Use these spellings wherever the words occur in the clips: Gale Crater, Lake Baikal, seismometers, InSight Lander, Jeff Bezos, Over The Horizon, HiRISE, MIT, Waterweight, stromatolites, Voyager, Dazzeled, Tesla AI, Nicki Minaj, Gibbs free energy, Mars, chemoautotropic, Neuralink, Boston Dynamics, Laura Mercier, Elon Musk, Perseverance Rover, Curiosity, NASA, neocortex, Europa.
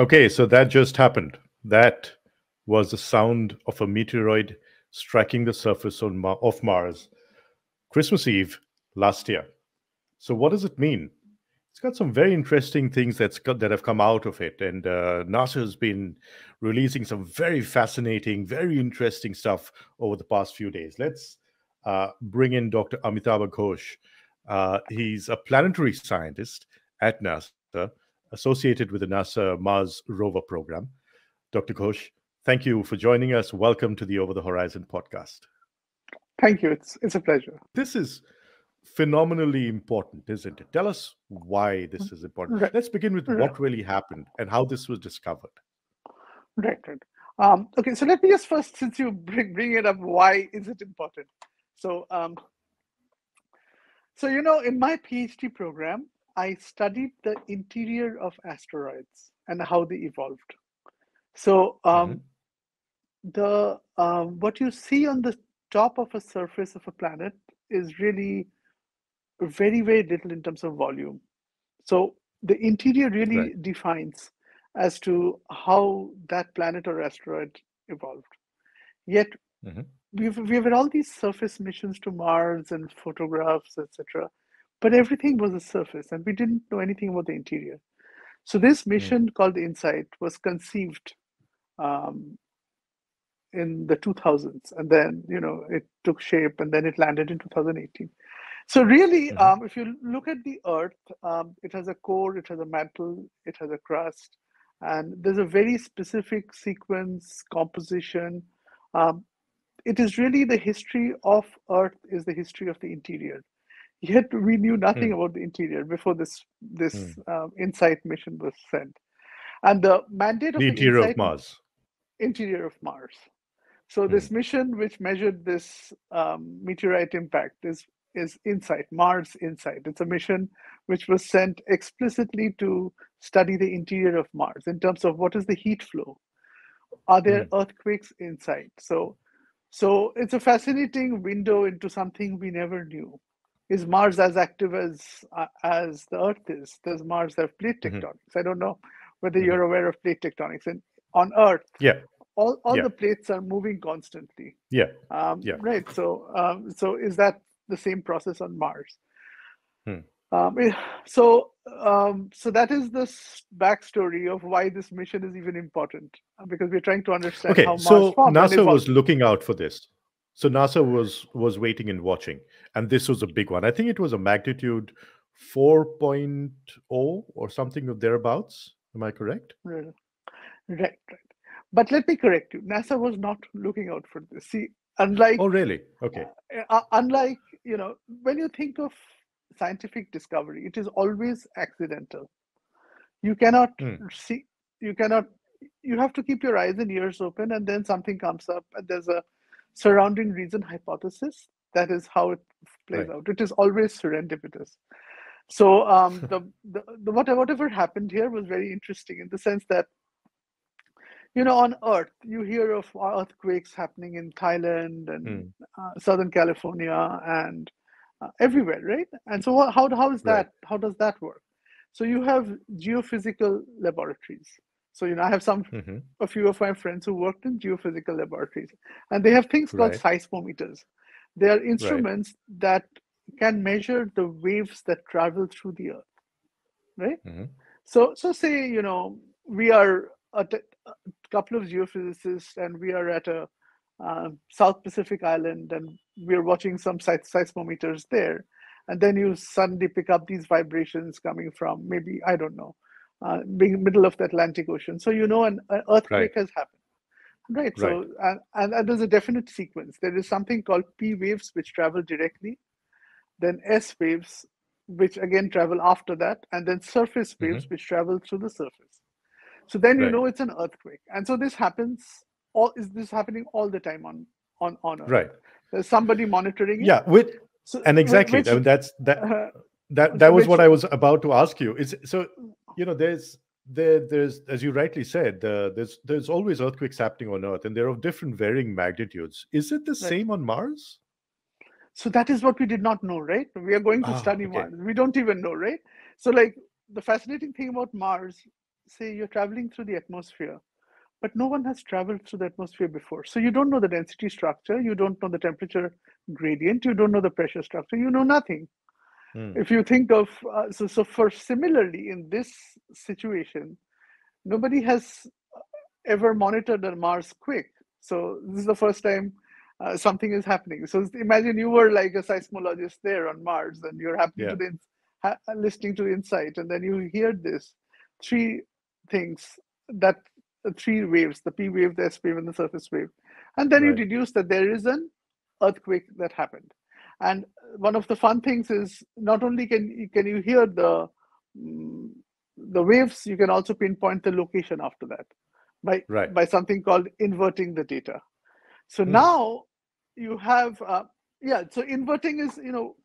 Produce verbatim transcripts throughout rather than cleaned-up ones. Okay, so that just happened. That was the sound of a meteoroid striking the surface on Ma- of Mars, Christmas Eve last year. So what does it mean? It's got some very interesting things that's got, that have come out of it. And uh, NASA has been releasing some very fascinating, very interesting stuff over the past few days. Let's uh, bring in Doctor Amitabha Ghosh. Uh, he's a planetary scientist at NASA, associated with the NASA Mars Rover program. Doctor Ghosh, thank you for joining us. Welcome to the Over the Horizon podcast. Thank you. It's, it's a pleasure. This is phenomenally important, isn't it? Tell us why this is important. Right. Let's begin with what really happened and how this was discovered. Right. right. Um, okay, so let me just first, since you bring, bring it up, why is it important? So, um, so, you know, in my PhD program, I studied the interior of asteroids and how they evolved. So um, mm-hmm. the uh, what you see on the top of a surface of a planet is really very, very little in terms of volume. So the interior really right. defines as to how that planet or asteroid evolved. Yet mm-hmm. we've, we've had all these surface missions to Mars and photographs, et cetera, but everything was a surface and we didn't know anything about the interior. So this mission mm. called InSight was conceived um, in the two thousands, and then, you know, it took shape and then it landed in two thousand eighteen. So really, mm. um, if you look at the Earth, um, it has a core, it has a mantle, it has a crust, and there's a very specific sequence, composition. Um, it is really the history of Earth is the history of the interior. Yet we knew nothing mm. about the interior before this this mm. um, InSight mission was sent, and the mandate of the, the interior InSight, of Mars, interior of Mars. So mm. this mission, which measured this um, meteorite impact, is is InSight, Mars InSight. It's a mission which was sent explicitly to study the interior of Mars in terms of what is the heat flow, are there mm. earthquakes inside. So, so it's a fascinating window into something we never knew. Is Mars as active as uh, as the Earth is? Does Mars have plate tectonics? Mm-hmm. I don't know whether mm-hmm. you're aware of plate tectonics. And on Earth, yeah, all, all yeah. the plates are moving constantly. Yeah, um, yeah. right. So, um, so is that the same process on Mars? Mm. Um, so, um, so that is the backstory of why this mission is even important, because we're trying to understand okay, how Mars so formed. Okay, so NASA was looking out for this. So NASA was was waiting and watching, and this was a big one. I think it was a magnitude four point oh or something of thereabouts. Am I correct? Right, right. But let me correct you. NASA was not looking out for this. See, unlike oh really okay, uh, unlike you know when you think of scientific discovery, it is always accidental. You cannot mm. see. You cannot. You have to keep your eyes and ears open, and then something comes up, and there's a surrounding reason hypothesis. That is how it plays right. out. It is always serendipitous. So um, the, the, the whatever, whatever happened here was very interesting in the sense that, you know, on Earth, you hear of earthquakes happening in Thailand and mm. uh, Southern California and uh, everywhere, right? And so how, how is that? Right. How does that work? So you have geophysical laboratories. So, you know, I have some, mm-hmm. a few of my friends who worked in geophysical laboratories, and they have things called right. seismometers. They are instruments right. that can measure the waves that travel through the Earth, right? Mm-hmm. So, so say, you know, we are a, t- a couple of geophysicists and we are at a uh, South Pacific island and we're watching some seis- seismometers there. And then you suddenly pick up these vibrations coming from maybe, I don't know, Uh, being middle of the Atlantic Ocean. So, you know, an, an earthquake right. has happened, right? right. So, uh, and, and there's a definite sequence. There is something called P waves, which travel directly, then S waves, which again travel after that, and then surface waves, mm-hmm. which travel through the surface. So then you right. know it's an earthquake. And so this happens, all is this happening all the time on, on, on Earth. Right. There's somebody monitoring it. Yeah, with, so, and exactly, which, I mean, that's, that, uh, that, that was which, what I was about to ask you. Is so... You know, there's there there's as you rightly said, uh, there's there's always earthquakes happening on Earth, and they're of different varying magnitudes. Is it the right. same on Mars? So that is what we did not know, right? We are going to ah, study okay. Mars. We don't even know, right? So, like, the fascinating thing about Mars, say you're traveling through the atmosphere, but no one has traveled through the atmosphere before. So you don't know the density structure, you don't know the temperature gradient, you don't know the pressure structure, you know nothing. Hmm. If you think of, uh, so, so for similarly in this situation, nobody has ever monitored a Mars quake. So this is the first time uh, something is happening. So imagine you were like a seismologist there on Mars and you're happening yeah. to the, ha listening to InSight, and then you hear this three things that uh, three waves, the P wave, the S wave, and the surface wave. And then right. you deduce that there is an earthquake that happened. And one of the fun things is not only can, can you hear the, um, the waves, you can also pinpoint the location after that by, right. by something called inverting the data. So hmm. now you have, uh, yeah, so inverting is, you know,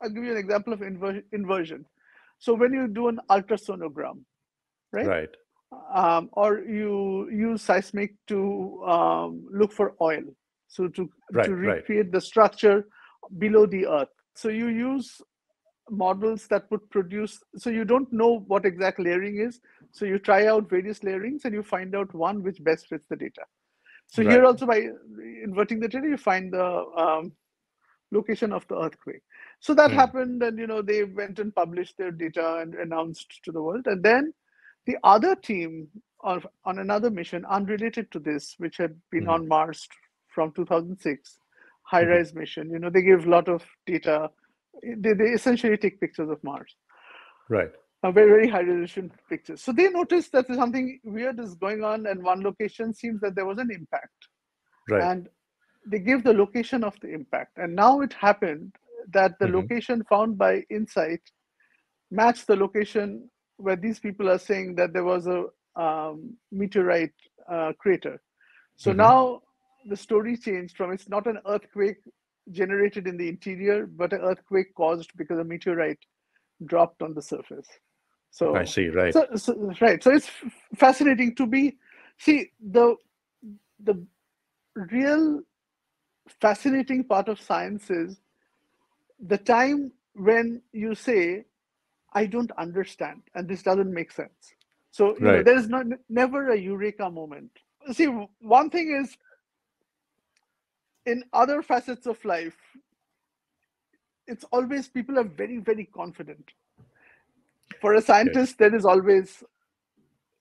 I'll give you an example of inver inversion. So when you do an ultrasonogram, right? Right. Um, or you use seismic to um, look for oil. So to, right, to recreate right. the structure below the earth. So you use models that would produce, so you don't know what exact layering is. So you try out various layerings and you find out one which best fits the data. So right. here also by inverting the data, you find the um, location of the earthquake. So that mm. happened, and you know they went and published their data and announced to the world. And then the other team of, on another mission unrelated to this, which had been mm. on Mars from two thousand six, high-rise mm-hmm. mission, you know, they give a lot of data. They, they essentially take pictures of Mars. Right. Uh, very, very high-resolution pictures. So they noticed that something weird is going on, and one location seems that there was an impact. Right. And they give the location of the impact. And now it happened that the mm-hmm. location found by InSight matched the location where these people are saying that there was a um, meteorite uh, crater. So mm-hmm. now the story changed from it's not an earthquake generated in the interior, but an earthquake caused because a meteorite dropped on the surface. So I see, right. So, so, right. So it's fascinating to be, see, the, the real fascinating part of science is the time when you say, I don't understand, and this doesn't make sense. So you right. know, there is not, never a eureka moment. See, one thing is, in other facets of life, it's always people are very, very confident. For a scientist, yes. there is always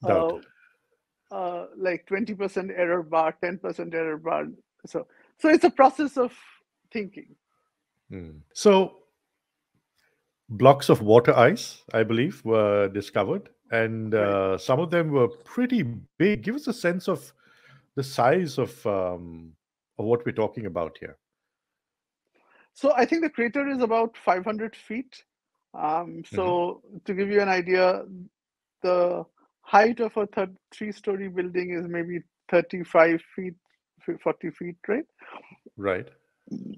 uh, uh, like twenty percent error bar, ten percent error bar. So, so it's a process of thinking. Mm. So blocks of water ice, I believe, were discovered. And uh, right. some of them were pretty big. Give us a sense of the size of... Um, of what we're talking about here. So I think the crater is about five hundred feet. Um, so mm-hmm. to give you an idea, the height of a three-story building is maybe thirty-five feet, forty feet, right? Right.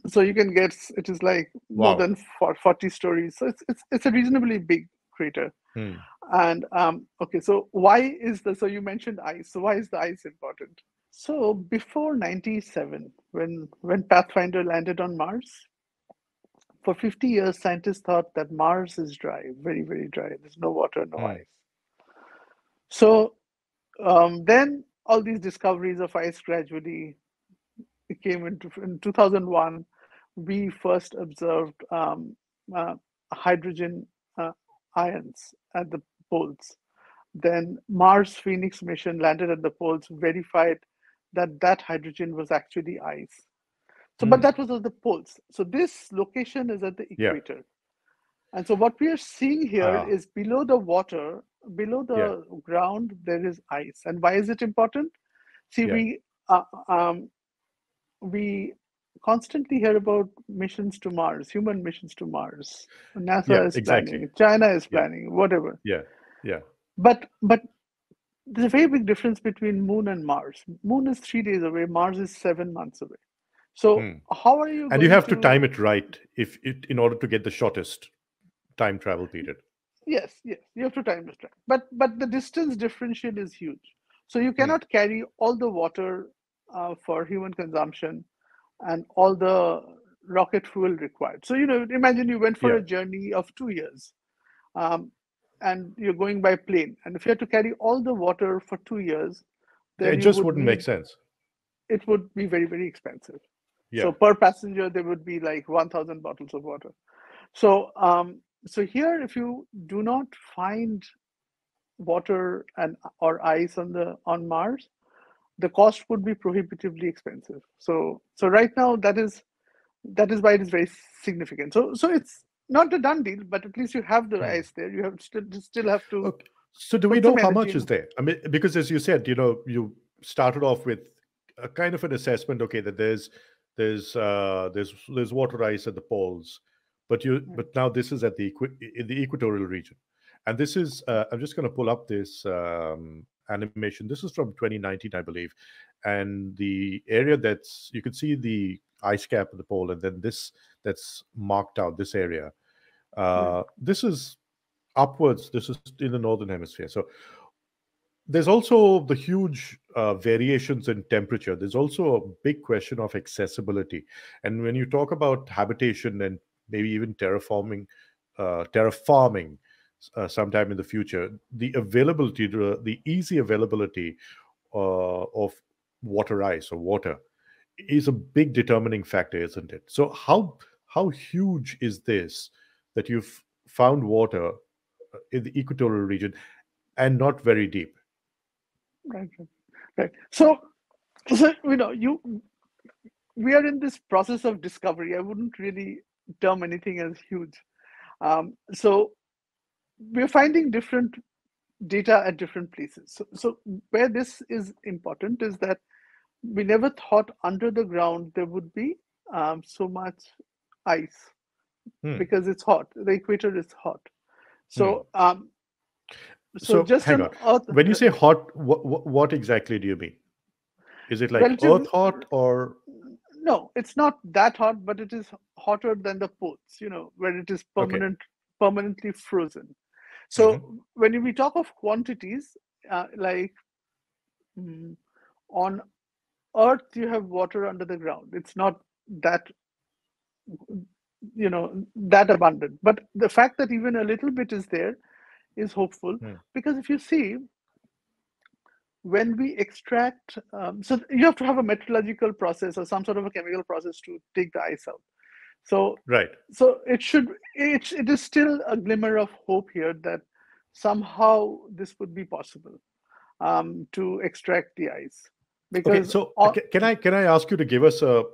So you can guess it is like wow. more than forty stories. So it's, it's, it's a reasonably big crater. Mm. And um, okay, so why is the, so you mentioned ice. So why is the ice important? So before ninety-seven, when, when Pathfinder landed on Mars, for fifty years, scientists thought that Mars is dry, very, very dry. There's no water, no ice. So um, then all these discoveries of ice gradually came into, in two thousand one, we first observed um, uh, hydrogen uh, ions at the poles. Then Mars Phoenix mission landed at the poles, verified that that hydrogen was actually ice. So, mm. but that was at the poles. So this location is at the equator. Yeah. And so what we are seeing here uh, is below the water, below the yeah. ground, there is ice. And why is it important? See, yeah. we, uh, um, we constantly hear about missions to Mars, human missions to Mars. NASA yeah, is exactly. planning, China is planning, yeah. whatever. Yeah, yeah. But, but, there's a very big difference between Moon and Mars. Moon is three days away. Mars is seven months away. So hmm. how are you? And you have to... to time it right if it in order to get the shortest time travel period. Yes, yes, you have to time it right. But but the distance differential is huge. So you cannot hmm. carry all the water uh, for human consumption and all the rocket fuel required. So you know, imagine you went for yeah. a journey of two years. Um, and you're going by plane. And if you had to carry all the water for two years, then it just would wouldn't be, make sense. It would be very, very expensive. Yeah. So per passenger, there would be like one thousand bottles of water. So, um, so here, if you do not find water and or ice on the on Mars, the cost would be prohibitively expensive. So, so right now, that is that is why it is very significant. So, so it's not a done deal, but at least you have the right. ice there. You have still still have to. Okay. So, do we know how much is there? I mean, because as you said, you know, you started off with a kind of an assessment. Okay, that there's there's uh, there's there's water ice at the poles, but you right. but now this is at the equi in the equatorial region, and this is uh, I'm just going to pull up this. Um, animation. This is from twenty nineteen, I believe, and the area that's you can see the ice cap of the pole, and then this that's marked out, this area. Uh, yeah. This is upwards. This is in the northern hemisphere. So there's also the huge uh, variations in temperature. There's also a big question of accessibility, and when you talk about habitation and maybe even terraforming, uh, terraforming. Uh, sometime in the future, the availability, the, the easy availability uh, of water ice or water is a big determining factor, isn't it? So how how huge is this that you've found water in the equatorial region and not very deep? Right, right. right. So, so you know, you we are in this process of discovery. I wouldn't really term anything as huge. Um, so. We're finding different data at different places. So, so where this is important is that we never thought under the ground there would be um, so much ice hmm. because it's hot. The equator is hot. So, hmm. um, so, so just hang on. Earth, when you say hot, what, what, what exactly do you mean? Is it like relative, Earth hot or? No, it's not that hot, but it is hotter than the poles, you know, where it is permanent, okay. permanently frozen. So mm-hmm. when we talk of quantities, uh, like mm, on Earth, you have water under the ground. It's not that, you know, that abundant. But the fact that even a little bit is there is hopeful. Mm. Because if you see, when we extract, um, so you have to have a metallurgical process or some sort of a chemical process to take the ice out. So right. So it should it it is still a glimmer of hope here that somehow this would be possible um, to extract the ice. Because okay, so all, can I can I ask you to give us a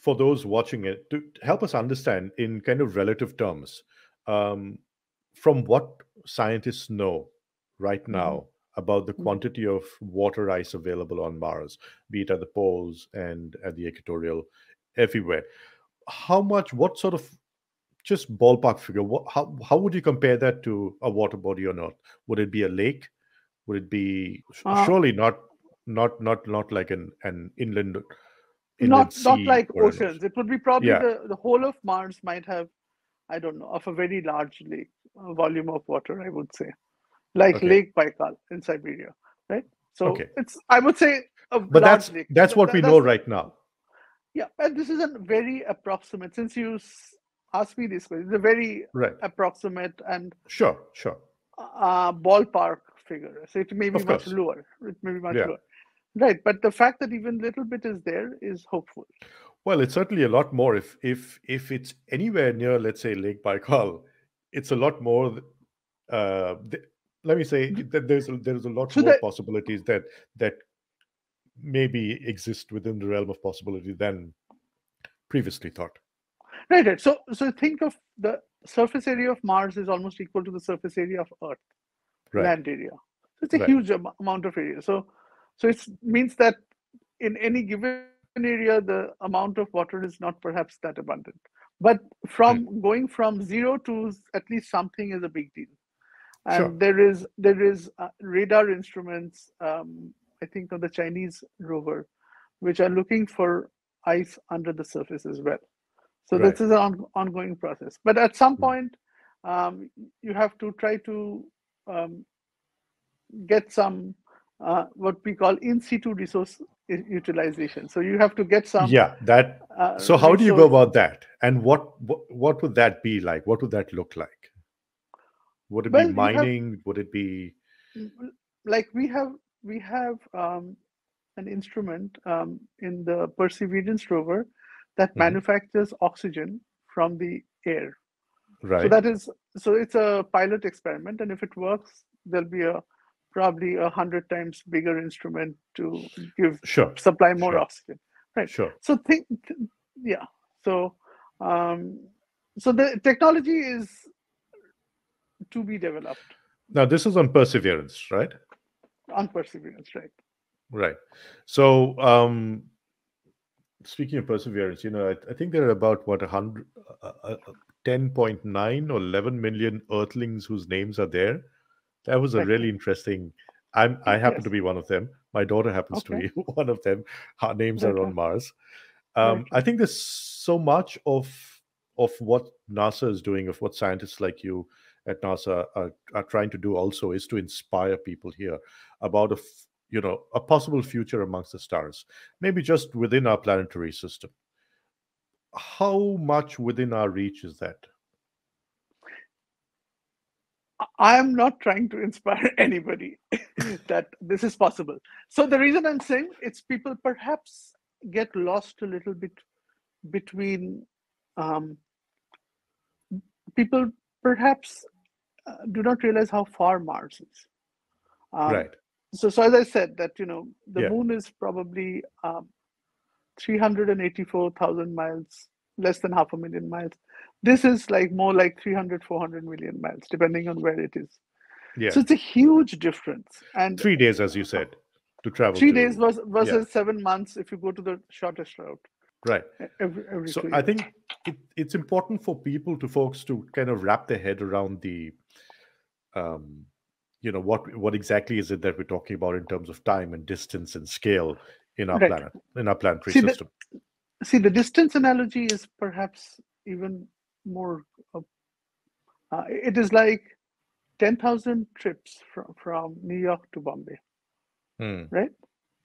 for those watching it to help us understand in kind of relative terms um, from what scientists know right now mm-hmm. about the quantity of water ice available on Mars, be it at the poles and at the equatorial, everywhere. How much, what sort of just ballpark figure, what, how, how would you compare that to a water body or not? Would it be a lake? Would it be, uh, surely not, not, not, not like an, an inland, inland not, sea not like oceans. It would be probably yeah. the, the whole of Mars might have, I don't know, of a very large lake, a volume of water, I would say, like okay. Lake Baikal in Siberia, right? So okay. it's, I would say, a but large that's, lake. That's what that, we that's, know right now. Yeah, but this is a very approximate, since you asked me this question, it's a very right. approximate and sure, sure. Uh, ballpark figure. So it may be of much course. lower. It may be much yeah. lower. Right. But the fact that even little bit is there is hopeful. Well, it's certainly a lot more. If if if it's anywhere near, let's say, Lake Baikal, it's a lot more. Uh, let me say that there's a, there's a lot so more that, possibilities that that. maybe exist within the realm of possibility than previously thought. Right, right. So, so think of the surface area of Mars is almost equal to the surface area of Earth, right. land area. So it's a right. huge am amount of area. So, so it means that in any given area, the amount of water is not perhaps that abundant. But from hmm. going from zero to at least something is a big deal. And sure. there is there is uh, radar instruments. Um, I think of the Chinese rover, which are looking for ice under the surface as well. So right. this is an on ongoing process. But at some point, um, you have to try to um, get some uh, what we call in situ resource utilization. So you have to get some. Yeah, that. Uh, so how resource. do you go about that? And what, what what would that be like? What would that look like? Would it well, be mining? Have, would it be like we have we have um, an instrument um, in the Perseverance Rover that mm-hmm. manufactures oxygen from the air. Right. So that is so it's a pilot experiment, and if it works, there'll be a probably a hundred times bigger instrument to give sure. supply more sure. oxygen. Right. Sure. So think, th- yeah. So, um, so the technology is to be developed. Now, this is on Perseverance, right? On Perseverance, right. Right. So, um, speaking of Perseverance, you know, I, I think there are about, what, one hundred, uh, uh, ten point nine or eleven million Earthlings whose names are there. That was a really interesting... I'm, I happen yes. to be one of them. My daughter happens okay. to be one of them. Her names okay. are on Mars. Um, okay. I think there's so much of of what NASA is doing, of what scientists like you at NASA are, are trying to do also, is to inspire people here about a, you know, a possible future amongst the stars, maybe just within our planetary system. How much within our reach is that? I'm not trying to inspire anybody that this is possible. So the reason I'm saying it's people perhaps get lost a little bit between um, people perhaps uh, do not realize how far Mars is. Um, right. So, so as I said that, you know, the yeah. moon is probably um, three hundred eighty-four thousand miles, less than half a million miles. This is like more like three hundred, four hundred million miles, depending on where it is. Yeah. So it's a huge difference. And three days, as you said, to travel. Three to, days versus, versus yeah. seven months if you go to the shortest route. Right. Every, every so I think it, it's important for people to folks to kind of wrap their head around the, um, you know, what what exactly is it that we're talking about in terms of time and distance and scale in our right. planet, in our planetary see, system. The, see, the distance analogy is perhaps even more uh, uh, it is like ten thousand trips from, from New York to Bombay hmm. right?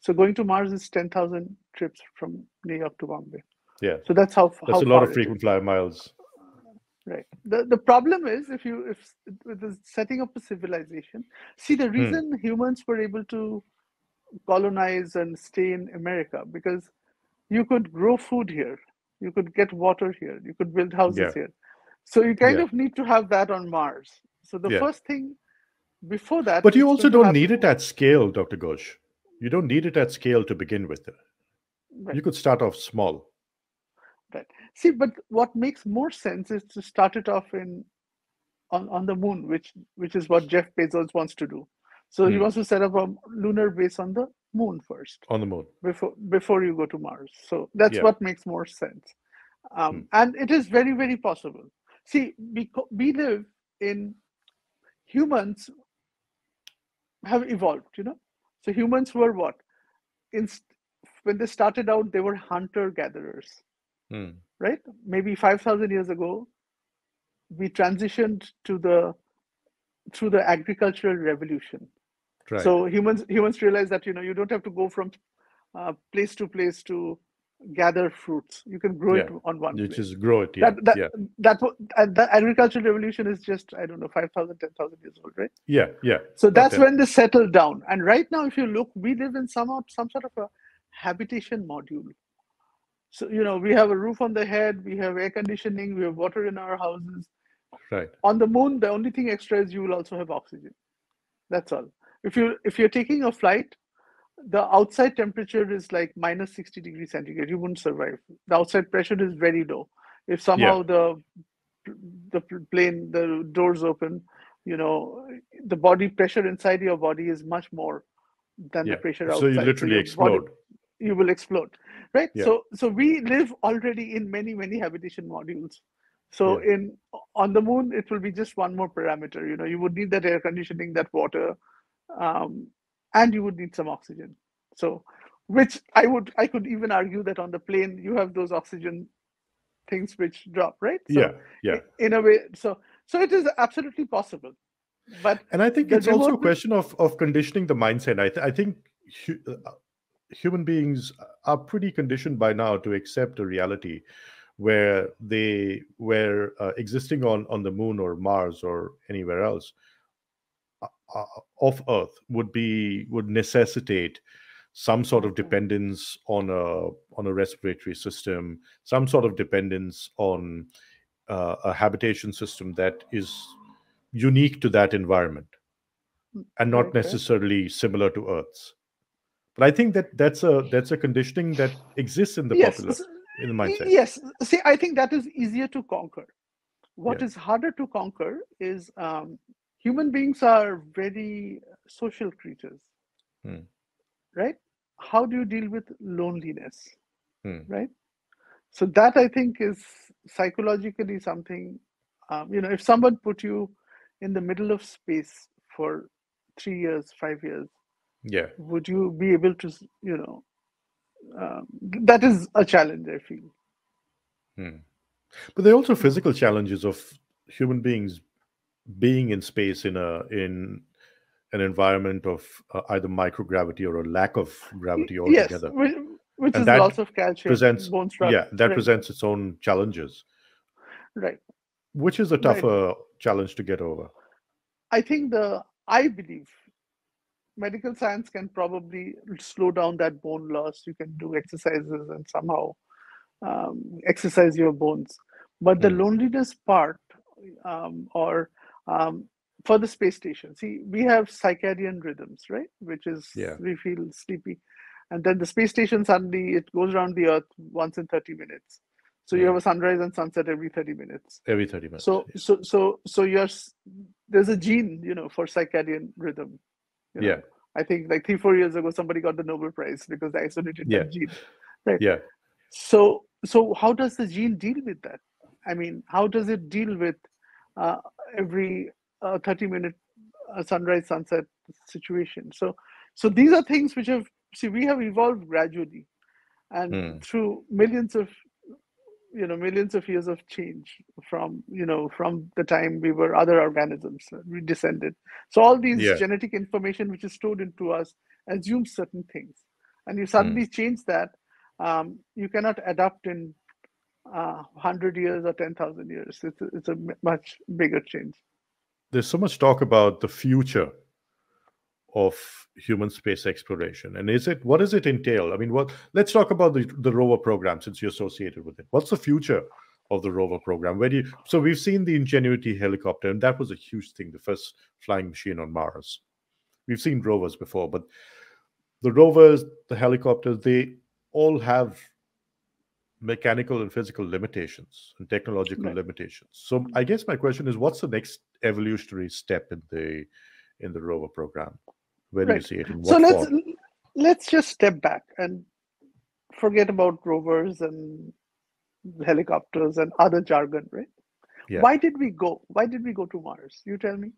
So going to Mars is ten thousand trips from New York to Bombay. Yeah, so that's how that's how a lot of frequent flyer miles, right? The the problem is if you if with the setting up a civilization, see the reason hmm. humans were able to colonize and stay in America, because you could grow food here. You could get water here. You could build houses yeah. here. So you kind yeah. of need to have that on Mars. So the yeah. first thing before that... But you also don't need it at scale, Doctor Ghosh. You don't need it at scale to begin with. Right. You could start off small. Right. See, but what makes more sense is to start it off in on, on the moon, which, which is what Jeff Bezos wants to do. So mm. he wants to set up a lunar base on the moon first, on the moon, before before you go to Mars. So that's yeah. what makes more sense. um hmm. And it is very, very possible. See, we, we live in humans have evolved, you know. So humans were what in when they started out, they were hunter gatherers hmm. right? Maybe five thousand years ago we transitioned to the through the agricultural revolution. Right. So humans humans realize that, you know, you don't have to go from uh, place to place to gather fruits. You can grow yeah. it on one you place. You just grow it, yeah. That, that, yeah. that, that, that agricultural revolution is just, I don't know, five thousand, ten thousand years old, right? Yeah, yeah. So that's okay. when they settled down. And right now, if you look, we live in some, some sort of a habitation module. So, you know, we have a roof on the head, we have air conditioning, we have water in our houses. Right. On the moon, the only thing extra is you will also have oxygen. That's all. If you if you're taking a flight, the outside temperature is like minus sixty degrees centigrade. You wouldn't survive. The outside pressure is very low. If somehow yeah. the the plane the doors open, you know, the body pressure inside your body is much more than yeah. the pressure outside. So you literally so explode. Body, you will explode, right? Yeah. So so we live already in many many habitation modules. So yeah. in on the moon it will be just one more parameter. You know, you would need that air conditioning, that water. Um, and you would need some oxygen. So, which I would, I could even argue that on the plane, you have those oxygen things which drop, right? So yeah, yeah. In a way, so so it is absolutely possible. But and I think it's also a question of of conditioning the mindset. I, th- I think hu- human beings are pretty conditioned by now to accept a reality where they were uh, existing on, on the moon or Mars or anywhere else uh, of Earth would be would necessitate some sort of dependence on a on a respiratory system, some sort of dependence on uh, a habitation system that is unique to that environment and not okay. necessarily similar to Earth's. But I think that that's a that's a conditioning that exists in the yes. popular in the mindset. Yes, see, I think that is easier to conquer. What yeah. is harder to conquer is um, human beings are very social creatures. Hmm. Right? How do you deal with loneliness? Hmm. Right? So that I think is psychologically something, um, you know, if someone put you in the middle of space for three years, five years, yeah, would you be able to, you know, um, that is a challenge, I feel. Hmm. But there are also physical challenges of human beings being in space in a, in, an environment of uh, either microgravity or a lack of gravity altogether. Yes, which and is lots of calcium, bone structure. Yeah, that right. presents its own challenges. Right. Which is a tougher right. challenge to get over? I think the, I believe medical science can probably slow down that bone loss. You can do exercises and somehow um, exercise your bones. But the mm. loneliness part um, or um, for the space station, see, we have circadian rhythms, right? Which is, yeah. we feel sleepy. And then the space station, suddenly it goes around the Earth once in thirty minutes. So yeah. you have a sunrise and sunset every thirty minutes. Every thirty minutes. So, yeah. so, so, so you're, there's a gene, you know, for circadian rhythm. You know? Yeah. I think like three, four years ago, somebody got the Nobel Prize because they isolated yeah. that gene. Right. Yeah. So, so how does the gene deal with that? I mean, how does it deal with uh, every, a thirty minute uh, sunrise sunset situation? So so these are things which have, see, we have evolved gradually and mm. through millions of you know millions of years of change from you know from the time we were other organisms, we descended. So all these yeah. genetic information which is stored into us assumes certain things, and you suddenly mm. change that, um, you cannot adapt in uh, one hundred years or ten thousand years. It's a, it's a much bigger change. There's so much talk about the future of human space exploration, and is it what does it entail? I mean, what? Let's talk about the, the rover program since you're associated with it. What's the future of the rover program? Where do you? So we've seen the Ingenuity helicopter, and that was a huge thing—the first flying machine on Mars. We've seen rovers before, but the rovers, the helicopters—they all have mechanical and physical limitations and technological right. limitations. So I guess my question is, what's the next evolutionary step in the in the rover program? Where right. do you see it? In what so let's form? let's just step back and forget about rovers and helicopters and other jargon, right? Yeah. Why did we go? Why did we go to Mars? You tell me.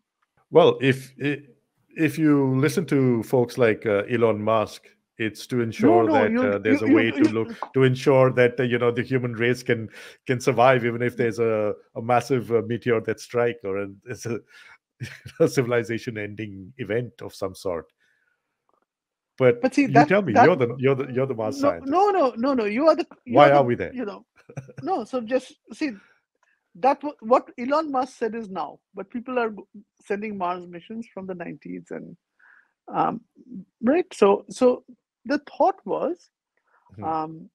Well, if if you listen to folks like uh, Elon Musk, it's to ensure no, no, that uh, there's you, a way you, you, to look to ensure that uh, you know the human race can can survive even if there's a, a massive uh, meteor that strike or a, it's a, a civilization-ending event of some sort. But, but see, you that, tell me, that, you're the you're the you're the Mars no, scientist. No, no, no, no. You are the. You Why are, the, are we there? You know, no. So just see that what Elon Musk said is now, but people are sending Mars missions from the nineties and um, right. So so. The thought was, um,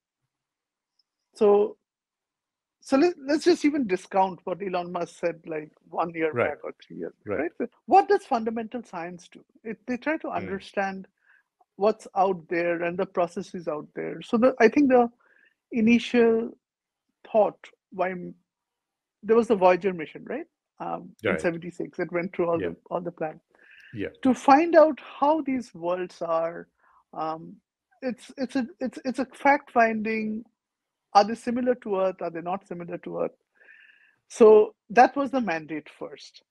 so so let, let's just even discount what Elon Musk said like one year right. back or three years back. Right. Right? What does fundamental science do? It, they try to understand mm. what's out there and the processes out there. So the, I think the initial thought, why there was the Voyager mission, right? Um, right. In seventy-six, it went through all, yeah. the, all the plan. Yeah. To find out how these worlds are, Um, it's it's a it's it's a fact finding. Are they similar to Earth? Are they not similar to Earth? So that was the mandate first,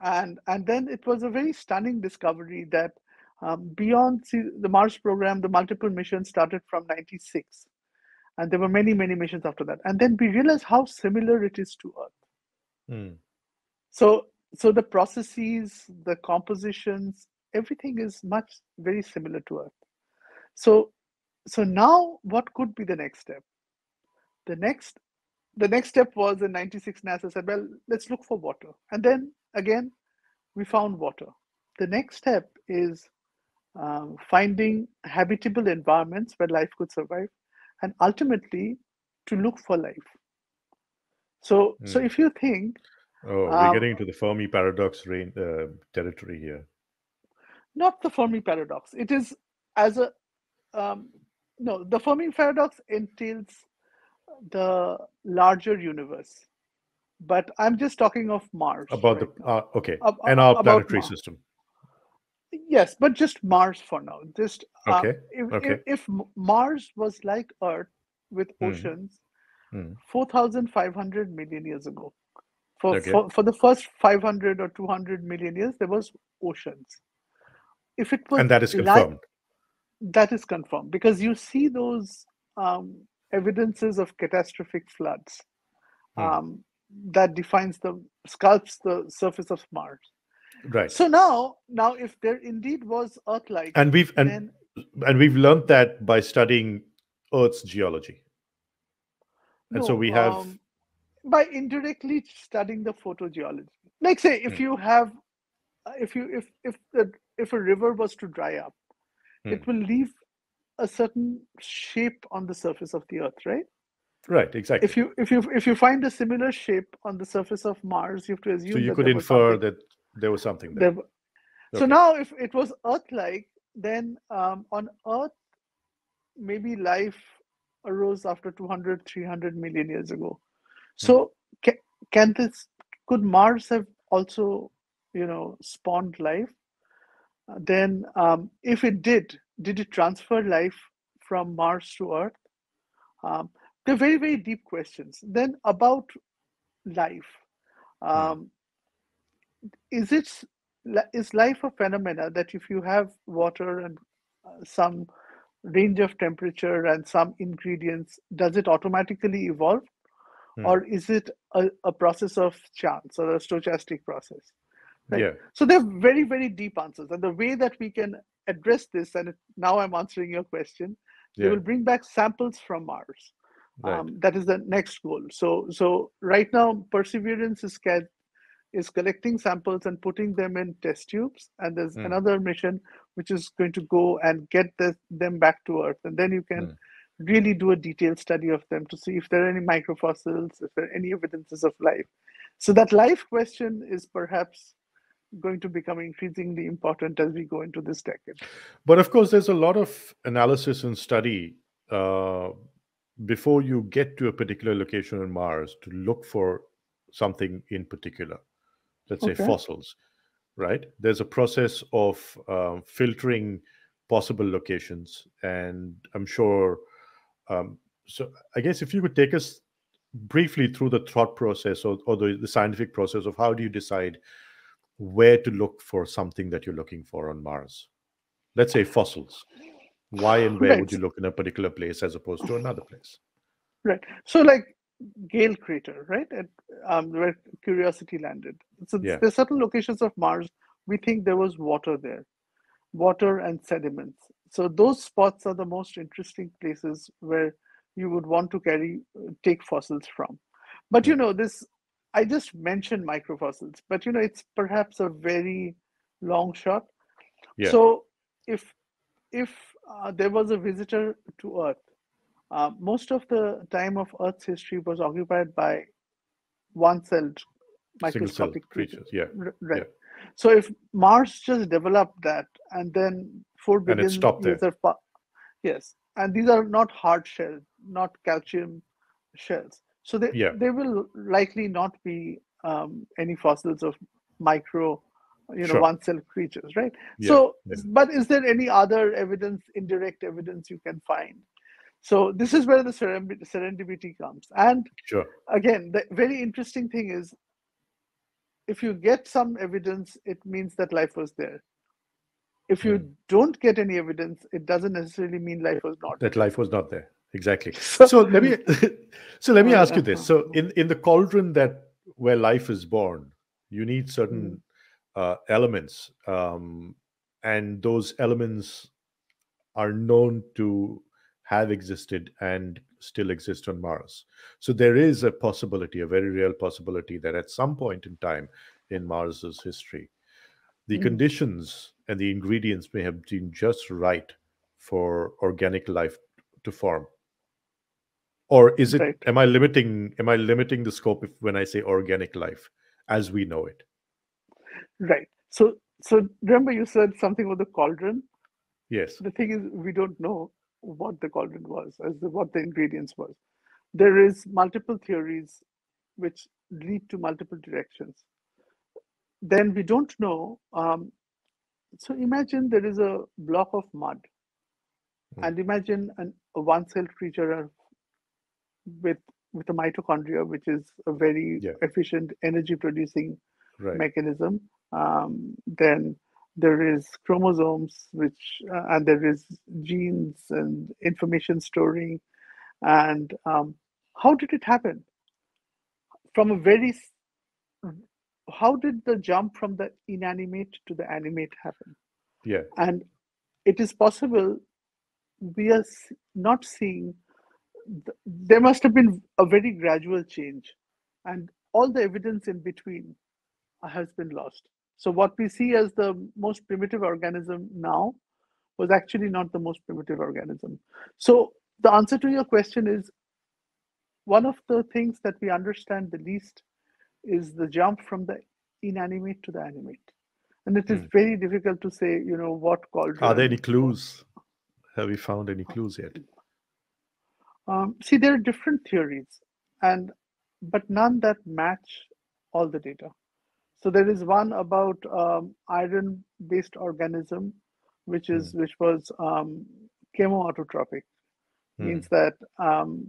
and and then it was a very stunning discovery that um, beyond see, the Mars program, the multiple missions started from ninety-six, and there were many many missions after that. And then we realized how similar it is to Earth. Mm. So so the processes, the compositions, everything is much very similar to Earth. So, so now what could be the next step? The next the next step was in ninety-six, NASA said, well, let's look for water. And then again, we found water. The next step is um, finding habitable environments where life could survive, and ultimately to look for life. So, mm. so if you think, oh, we're um, getting into the Fermi paradox range, uh, territory here. Not the Fermi paradox. It is as a um, no. The Fermi paradox entails the larger universe, but I'm just talking of Mars. About right the uh, okay, Ab and our planetary Mars. system. Yes, but just Mars for now. Just okay. Um, if, okay. If, if Mars was like Earth with hmm. oceans, hmm. four thousand five hundred million years ago. For, okay. for, for the first five hundred or two hundred million years, there was oceans. If it was and that is confirmed. Like, that is confirmed, because you see those um, evidences of catastrophic floods um, mm. that defines the sculpts the surface of Mars. Right. So now, now if there indeed was Earth-like, and we've and, then, and we've learned that by studying Earth's geology, and no, so we have. Um, by indirectly studying the photogeology, like say if mm. you have if you if if the, if a river was to dry up, mm. it will leave a certain shape on the surface of the Earth, right? Right, exactly. If you if you if you find a similar shape on the surface of Mars, you have to assume so you that could infer that there was something there. there okay. So now if it was Earth-like, then um, on Earth maybe life arose after two hundred, three hundred million years ago. So can, can this, could Mars have also, you know, spawned life? Then um, if it did, did it transfer life from Mars to Earth? Um, they're very, very deep questions. Then about life, um, is it, is life a phenomena that if you have water and some range of temperature and some ingredients, does it automatically evolve? Or is it a, a process of chance or a stochastic process? Right? Yeah. So they're very, very deep answers. And the way that we can address this, and it, now I'm answering your question, yeah. they will bring back samples from Mars. Right. Um, that is the next goal. So so right now, Perseverance is, is collecting samples and putting them in test tubes. And there's mm. another mission which is going to go and get the, them back to Earth. And then you can... Mm. really do a detailed study of them to see if there are any microfossils, if there are any evidences of life. So that life question is perhaps going to become increasingly important as we go into this decade. But of course, there's a lot of analysis and study uh, before you get to a particular location on Mars to look for something in particular, let's okay. say fossils, right? There's a process of uh, filtering possible locations, and I'm sure... Um, so I guess if you could take us briefly through the thought process or, or the, the scientific process of how do you decide where to look for something that you're looking for on Mars? Let's say fossils. Why and where right. would you look in a particular place as opposed to another place? Right. So like Gale Crater, right? At, um, where Curiosity landed. So yeah. there's certain locations of Mars. We think there was water there, water and sediments. So those spots are the most interesting places where you would want to carry, take fossils from. But, you know, this, I just mentioned microfossils, but, you know, it's perhaps a very long shot. Yeah. So if, if uh, there was a visitor to Earth, uh, most of the time of Earth's history was occupied by one-celled microscopic creatures. Yeah. Right. Yeah. So if Mars just developed that, and then four billion and it stopped years there. Of yes, and these are not hard shells, not calcium shells. So they yeah. they will likely not be um, any fossils of micro, you know, sure. one-cell creatures, right? Yeah. So, yeah. but is there any other evidence, indirect evidence you can find? So this is where the serendipity comes. And sure. again, the very interesting thing is, if you get some evidence, it means that life was there. If you mm. don't get any evidence, it doesn't necessarily mean life was not there. That life was not there. Exactly. So let me so let me ask you this. So in, in the cauldron that where life is born, you need certain mm. uh, elements. Um, and those elements are known to have existed and still exist on Mars. So there is a possibility, a very real possibility, that at some point in time in Mars's history, the mm-hmm. conditions and the ingredients may have been just right for organic life to form. Or is it, right. am I limiting, am I limiting the scope if, when I say organic life as we know it? Right. So, so remember you said something about the cauldron? Yes. The thing is, we don't know what the cauldron was, as the, what the ingredients was. There is multiple theories which lead to multiple directions. Then we don't know. Um, so imagine there is a block of mud, mm. and imagine an, a one-celled creature with with a mitochondria, which is a very yeah. efficient energy-producing right. mechanism. Um, then there is chromosomes, which uh, and there is genes and information storing. And um, how did it happen? From a very How did the jump from the inanimate to the animate happen? Yeah. And it is possible we are not seeing, there must have been a very gradual change, and all the evidence in between has been lost. So what we see as the most primitive organism now was actually not the most primitive organism. So the answer to your question is, one of the things that we understand the least is the jump from the inanimate to the animate. And it is mm. very difficult to say, you know, what cauldron. Are there any clues? Have we found any clues yet? Um, see, there are different theories, and but none that match all the data. So there is one about um, iron-based organism, which is mm. which was um, chemoautotropic. Mm. Means that um,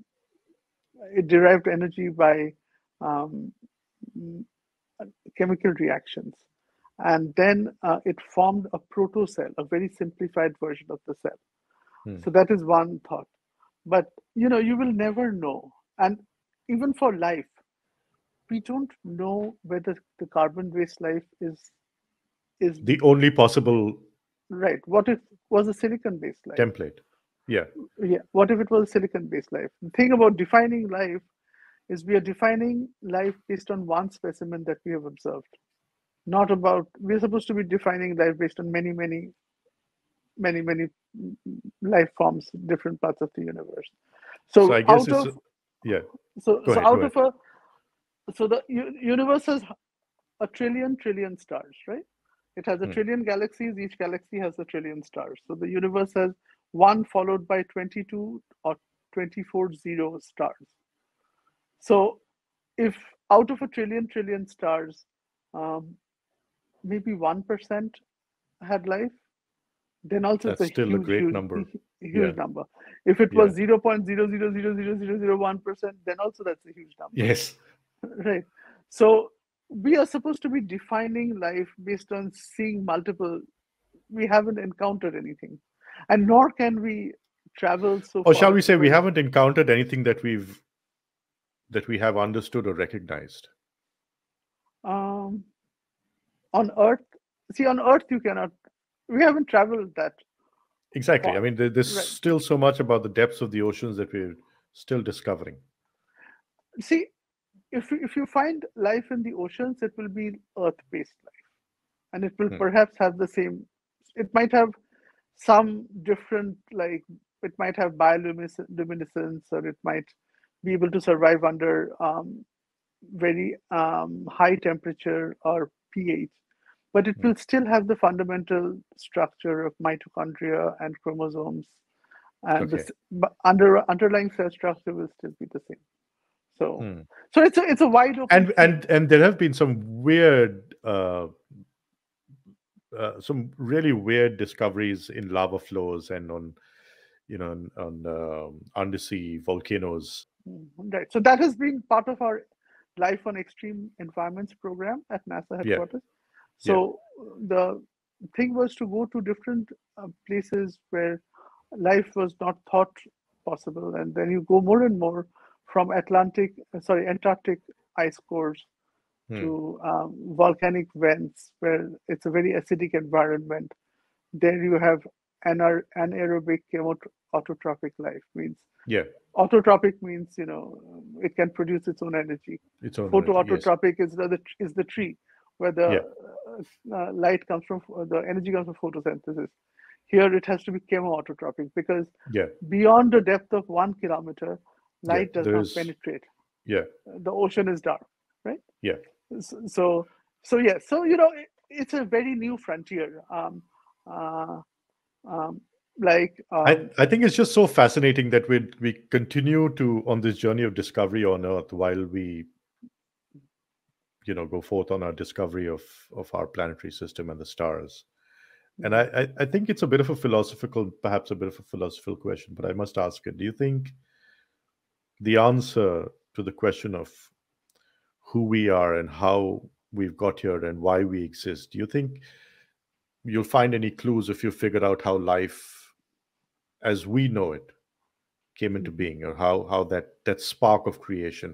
it derived energy by um, chemical reactions, and then uh, it formed a protocell, a very simplified version of the cell. Hmm. So that is one thought, but you know, you will never know. And even for life, we don't know whether the carbon-based life is is the only possible. Right. What if it was a silicon-based life? Template. Yeah. Yeah. What if it was a silicon-based life? The thing about defining life is we are defining life based on one specimen that we have observed. Not about, we're supposed to be defining life based on many, many, many, many life forms, different parts of the universe. So, so I guess out it's, of, yeah. So, so ahead, out of a, so the universe has a trillion, trillion stars, right? It has a hmm. trillion galaxies. Each galaxy has a trillion stars. So the universe has one followed by twenty-two or twenty-four zero stars. So if out of a trillion, trillion stars, um, maybe one percent had life, then also that's it's a still huge, a great huge, number. Huge yeah. number. If it was yeah. zero point zero zero zero zero zero zero one percent, then also that's a huge number. Yes. Right. So we are supposed to be defining life based on seeing multiple. We haven't encountered anything, and nor can we travel so far. Or shall we say we haven't encountered anything that we've that we have understood or recognized? Um, on Earth, see, on Earth, you cannot, we haven't traveled that. Exactly. Far. I mean, there, there's right. still so much about the depths of the oceans that we're still discovering. See, if, if you find life in the oceans, it will be Earth-based life. And it will hmm. perhaps have the same, it might have some different, like, it might have bioluminescence, or it might be able to survive under um, very um, high temperature or pH, but it will still have the fundamental structure of mitochondria and chromosomes, and okay. the under underlying cell structure will still be the same. So, hmm. so it's a it's a wide open. And and and there have been some weird, uh, uh, some really weird discoveries in lava flows and on, you know, on, on um, undersea volcanoes. Right. So that has been part of our Life on Extreme Environments program at NASA headquarters. Yeah. So yeah. the thing was to go to different uh, places where life was not thought possible. And then you go more and more from Atlantic, sorry, Antarctic ice cores hmm. to um, volcanic vents where it's a very acidic environment. There you have anar anaerobic chemo autotrophic life means. Yeah. Autotrophic means, you know, it can produce its own energy. Its own Photoautotropic yes. is the is the tree where the yeah. uh, light comes from, the energy comes from photosynthesis. Here it has to be chemoautotropic because yeah. beyond the depth of one kilometer, light yeah, does not is... penetrate. Yeah. The ocean is dark, right? Yeah. So, so, so yeah. So, you know, it, it's a very new frontier. Um, uh, um, like um, I, I think it's just so fascinating that we we continue to on this journey of discovery on Earth while we, you know, go forth on our discovery of of our planetary system and the stars. And I, I, I think it's a bit of a philosophical, perhaps a bit of a philosophical question, but I must ask it. Do you think the answer to the question of who we are and how we've got here and why we exist, do you think you'll find any clues if you figured out how life as we know it came into being, or how how that that spark of creation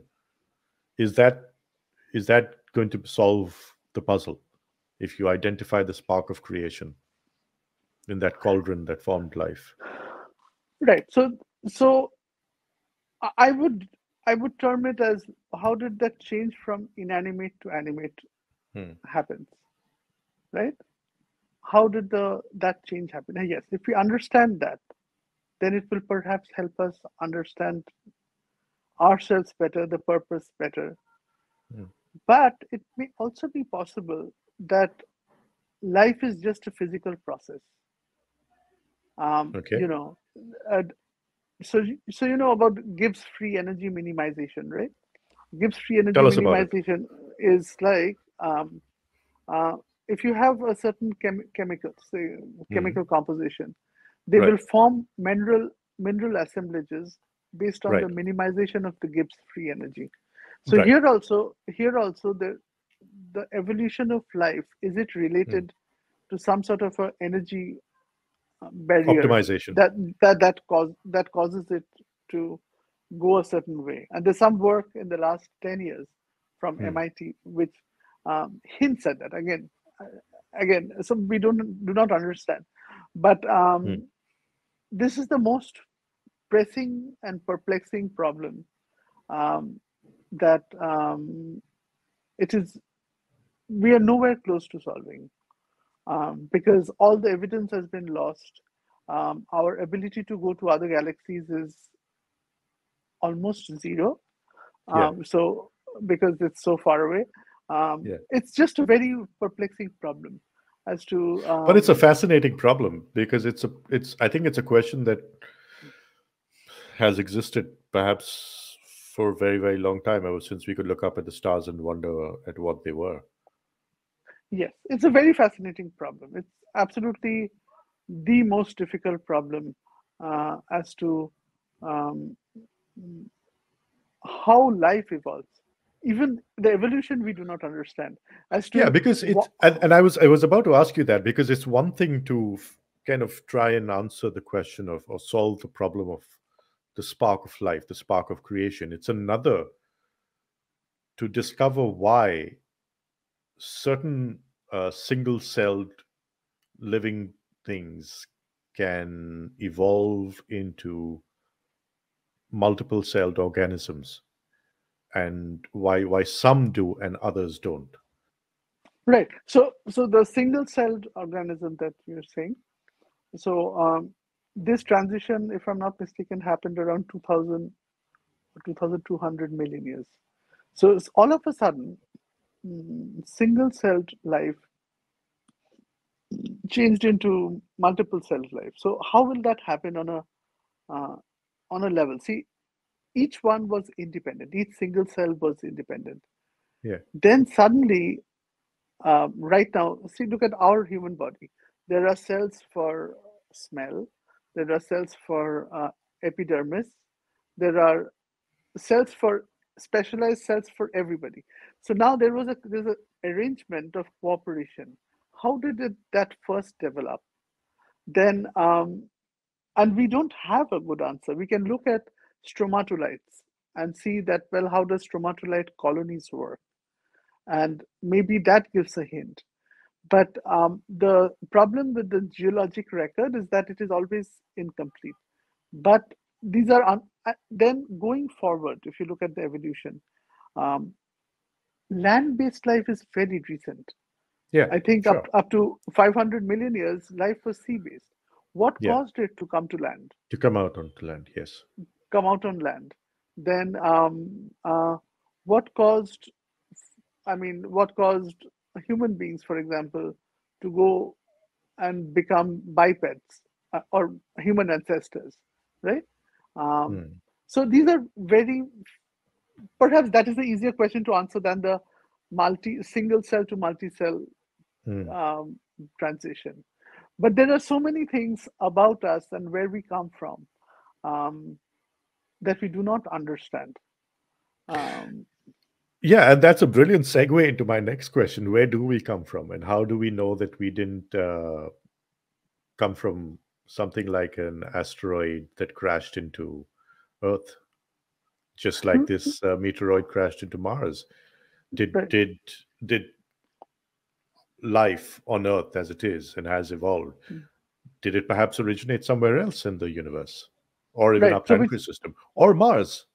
is that is that going to solve the puzzle if you identify the spark of creation in that cauldron that formed life? Right. So so I would I would term it as how did that change from inanimate to animate hmm. happens, right? How did the that change happen? And yes, if we understand that, then it will perhaps help us understand ourselves better, the purpose better. Yeah. But it may also be possible that life is just a physical process. Um, okay. You know, uh, so so you know about Gibbs free energy minimization, right? Gibbs free energy minimization is like um, uh, if you have a certain chem chemical, say, chemical mm-hmm. composition, they right. will form mineral mineral assemblages based on right. the minimization of the Gibbs free energy. So right. here also, here also the the evolution of life, is it related mm-hmm. to some sort of a energy barrier optimization that that that cause that causes it to go a certain way? And there's some work in the last ten years from mm-hmm. M I T which um, hints at that again. Again, so we don't do not understand, but um, mm. this is the most pressing and perplexing problem um, that um, it is. We are nowhere close to solving um, because all the evidence has been lost. Um, our ability to go to other galaxies is almost zero. Um, yeah. So because it's so far away. Um, yeah. It's just a very perplexing problem as to um, but it's a fascinating problem because it's a it's I think it's a question that has existed perhaps for a very very long time, ever since we could look up at the stars and wonder at what they were. Yes, it's a very fascinating problem. It's absolutely the most difficult problem uh, as to um, how life evolves. Even the evolution we do not understand. As to yeah, because it's and, and I was I was about to ask you that, because it's one thing to kind of try and answer the question of or solve the problem of the spark of life, the spark of creation. It's another to discover why certain uh, single-celled living things can evolve into multiple-celled organisms, and why why some do and others don't. Right. So so the single-celled organism that you're saying, so um, this transition, if I'm not mistaken, happened around two thousand or two thousand two hundred million years. So it's all of a sudden, single-celled life changed into multiple-celled life. So how will that happen on a uh, on a level? See, each one was independent. Each single cell was independent. Yeah. Then suddenly, um, right now, see, look at our human body. There are cells for smell. There are cells for uh, epidermis. There are cells for specialized cells for everybody. So now there was a there's an arrangement of cooperation. How did it, that first develop? Then, um, and we don't have a good answer. We can look at stromatolites and see that, well, how does stromatolite colonies work? And maybe that gives a hint. But um, the problem with the geologic record is that it is always incomplete. But these are un then going forward. If you look at the evolution, um, land-based life is fairly recent. Yeah, I think sure. up up to five hundred million years, life was sea-based. What yeah. caused it to come to land? To come out on land, yes. Come out on land. Then, um, uh, what caused? I mean, what caused human beings, for example, to go and become bipeds uh, or human ancestors, right? Um, hmm. So these are very. Perhaps that is the easier question to answer than the multi single cell to multi-cell mm. um, transition. But there are so many things about us and where we come from um, that we do not understand. Um, yeah, and that's a brilliant segue into my next question. Where do we come from, and how do we know that we didn't uh, come from something like an asteroid that crashed into Earth? Just like this uh, meteoroid crashed into Mars, did right. did did life on Earth as it is and has evolved, mm. did it perhaps originate somewhere else in the universe, or even right. our planetary so system, or Mars?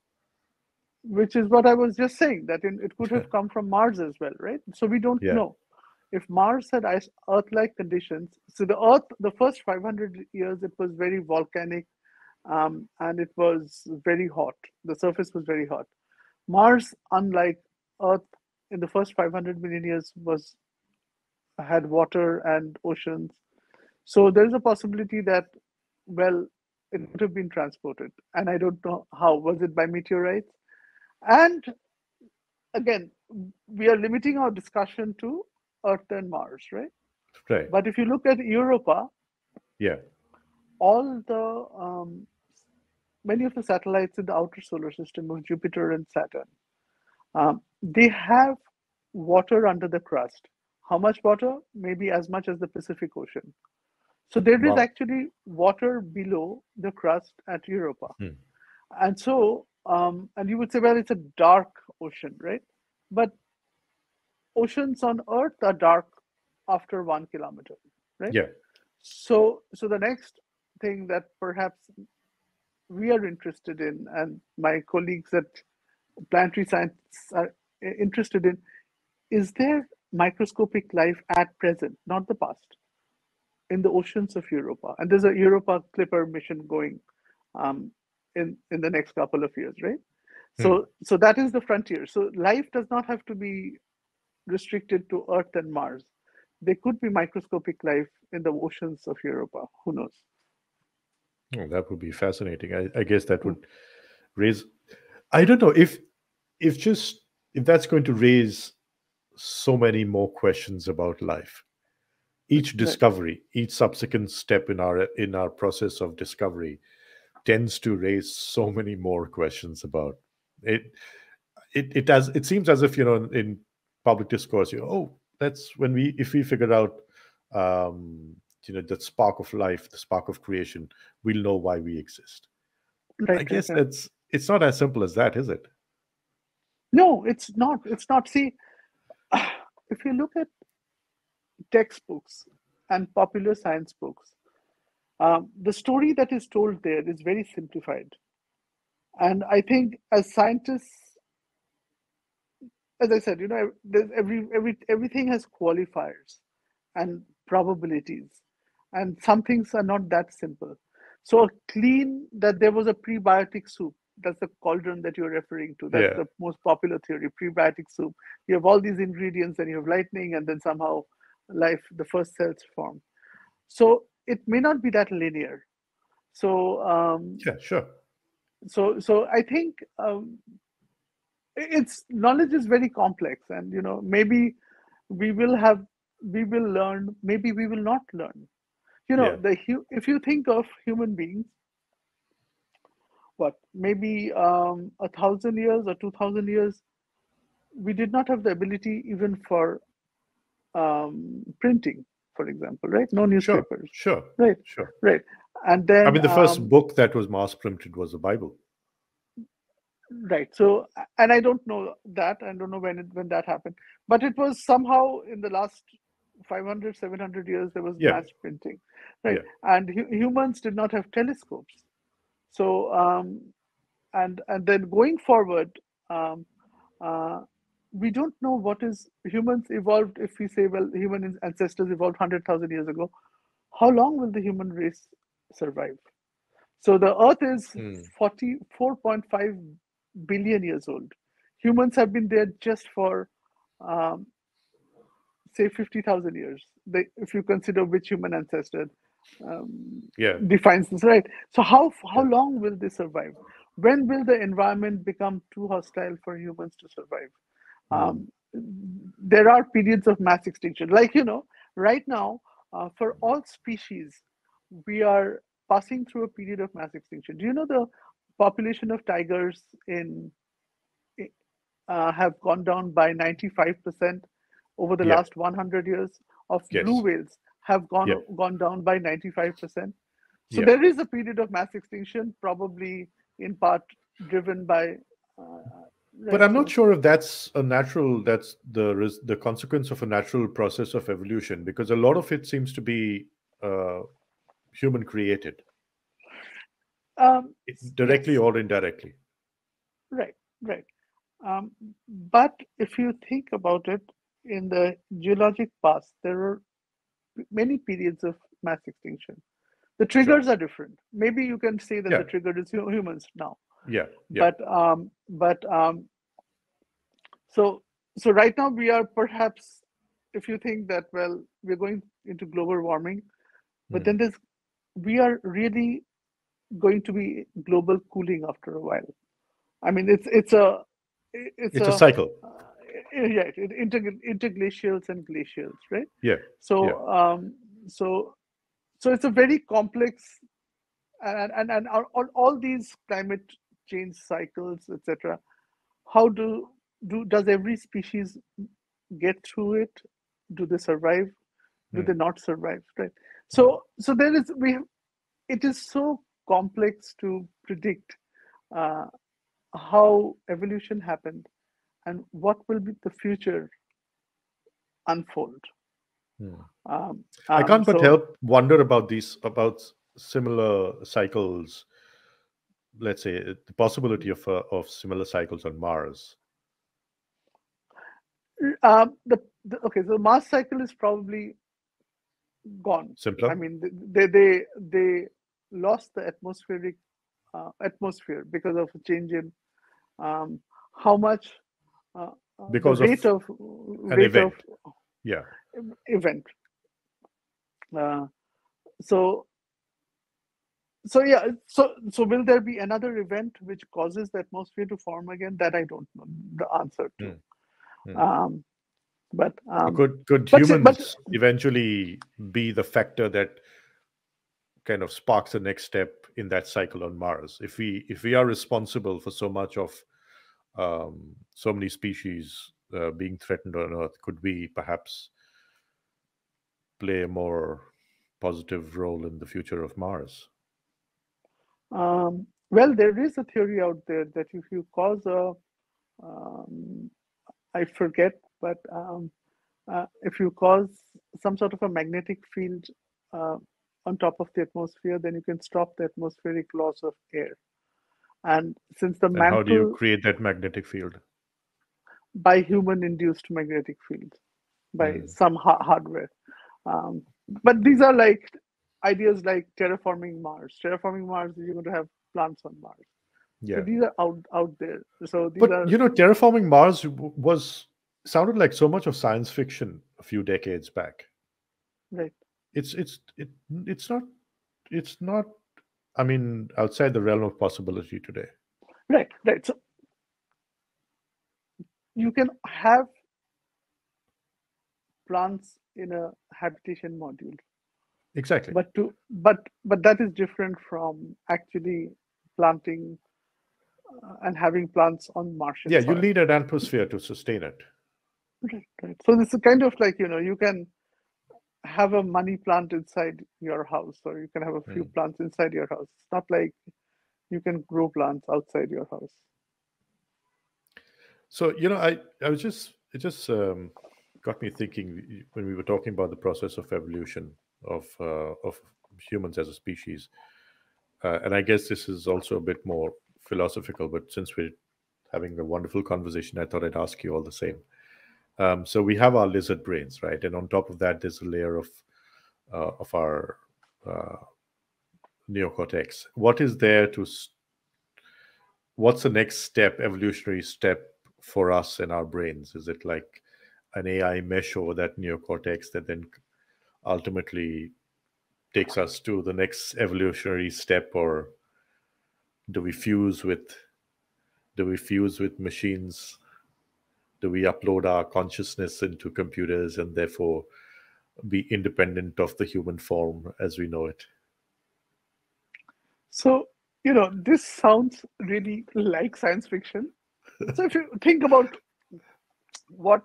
Which is what I was just saying, that in, it could have come from Mars as well, right? So we don't yeah. know if Mars had Earth-like conditions. So the Earth, the first five hundred years, it was very volcanic. Um, and it was very hot. The surface was very hot. Mars, unlike Earth, in the first five hundred million years was had water and oceans. So there's a possibility that, well, it would have been transported. And I don't know how. Was it by meteorites? And again, we are limiting our discussion to Earth and Mars, right? Right. But if you look at Europa, yeah. all the, um, many of the satellites in the outer solar system of Jupiter and Saturn, um, they have water under the crust. How much water? Maybe as much as the Pacific Ocean. So there wow. is actually water below the crust at Europa. Hmm. And so, um, and you would say, well, it's a dark ocean, right? But oceans on Earth are dark after one kilometer, right? Yeah. So, so the next thing that perhaps we are interested in, and my colleagues at planetary science are interested in, is there microscopic life at present, not the past, in the oceans of Europa? And there's a Europa Clipper mission going um, in, in the next couple of years, right? Hmm. So, so that is the frontier. So life does not have to be restricted to Earth and Mars. There could be microscopic life in the oceans of Europa. Who knows? Oh, that would be fascinating. I, I guess that would raise, I don't know if if just if that's going to raise so many more questions about life. Each discovery, each subsequent step in our in our process of discovery tends to raise so many more questions about it. It it does it seems as if, you know, in, in public discourse, you know, oh, that's when we if we figure out um you know, that spark of life, the spark of creation, we'll know why we exist. Right, I guess right. it's it's not as simple as that, is it? No, it's not. It's not. See, if you look at textbooks and popular science books, um, the story that is told there is very simplified. And I think as scientists, as I said, you know, there's every, every, everything has qualifiers and probabilities. And some things are not that simple. So a clean that there was a prebiotic soup. That's the cauldron that you're referring to. That's yeah. the most popular theory, prebiotic soup. You have all these ingredients and you have lightning, and then somehow life, the first cells form. So it may not be that linear. So um, yeah, sure. So so I think um, it's knowledge is very complex, and you know maybe we will have. we will learn, maybe we will not learn. You know, yeah. the if you think of human beings, what, maybe um, a thousand years or two thousand years, we did not have the ability even for um, printing, for example, right? No newspapers. Sure, sure. Right, sure. Right. And then... I mean, the first um, book that was mass printed was the Bible. Right. So, and I don't know that. I don't know when it, when that happened. But it was somehow in the last... five hundred, seven hundred years, there was yeah. mass printing, right? Yeah. And hu humans did not have telescopes. So um, and and then going forward, um, uh, we don't know what is humans evolved. If we say, well, human ancestors evolved one hundred thousand years ago, how long will the human race survive? So the Earth is mm. forty-four point five billion years old. Humans have been there just for, um, say, fifty thousand years, they, if you consider which human ancestor um, yeah. defines this, right? So how, how long will they survive? When will the environment become too hostile for humans to survive? Um, there are periods of mass extinction. Like, you know, right now, uh, for all species, we are passing through a period of mass extinction. Do you know the population of tigers in uh, have gone down by ninety-five percent over the yeah. last one hundred years? Of yes. blue whales have gone yeah. gone down by ninety-five percent. So yeah. there is a period of mass extinction, probably in part driven by... Uh, But I'm not sure if that's a natural, that's the the consequence of a natural process of evolution, because a lot of it seems to be uh, human created, um, directly yes. or indirectly. Right, right. Um, but if you think about it, in the geologic past, there were many periods of mass extinction. The triggers sure. are different. Maybe you can say that yeah. the trigger is humans now. Yeah, yeah. But um, but um, so so right now we are perhaps, if you think that, well, we're going into global warming, but mm. then this we are really going to be global cooling after a while. I mean, it's it's a it's, it's a, a cycle. Uh, yeah, it, inter, interglacials and glacials, right? Yeah. So yeah. um, so so it's a very complex. And and and on all, all these climate change cycles, et cetera. How do do does every species get through it? Do they survive? Do mm. they not survive? Right. So so there is we. Have, it is so complex to predict uh, how evolution happened and what will be the future unfold. Mm. Um, I can't um, but so, help wonder about these about. similar cycles, let's say the possibility of uh, of similar cycles on Mars. Uh, the, the okay, so Mars cycle is probably gone. Simpler. I mean, they they they lost the atmospheric uh, atmosphere because of a change in um, how much uh, because rate of, of rate event. of yeah event. Uh, so. So yeah, so so will there be another event which causes the atmosphere to form again? That I don't know the answer to. Mm. Mm. Um, but um, could could but, humans but, eventually be the factor that kind of sparks the next step in that cycle on Mars? If we if we are responsible for so much of um, so many species uh, being threatened on Earth, could we perhaps play a more positive role in the future of Mars? Um, well, there is a theory out there that if you cause a, um, I forget, but um, uh, if you cause some sort of a magnetic field uh, on top of the atmosphere, then you can stop the atmospheric loss of air. And since the mantle, and how do you create that magnetic field? By human-induced magnetic field, by mm. some ha hardware. Um, but these are like ideas like terraforming Mars. Terraforming Mars is you're going to have plants on Mars. Yeah, so these are out out there. So these but are... you know, terraforming Mars was sounded like so much of science fiction a few decades back. Right. It's it's it it's not it's not. I mean, outside the realm of possibility today. Right. Right. So you can have plants in a habitation module. Exactly, but to but but that is different from actually planting uh, and having plants on Martian. Yeah, soil. You need an atmosphere to sustain it. Right, right. So this is kind of like, you know, you can have a money plant inside your house, or you can have a few mm. plants inside your house. It's not like you can grow plants outside your house. So you know, I I was just it just um, got me thinking when we were talking about the process of evolution. Of uh, of humans as a species, uh, and I guess this is also a bit more philosophical, but since we're having a wonderful conversation, I thought I'd ask you all the same. Um, so we have our lizard brains, right? And on top of that, there's a layer of uh, of our uh, neocortex. What is there to? What's the next step, evolutionary step for us and our brains? Is it like an A I mesh over that neocortex that then ultimately takes us to the next evolutionary step, or do we fuse with do we fuse with machines? Do we upload our consciousness into computers and therefore be independent of the human form as we know it? So, you know, this sounds really like science fiction. So if you think about what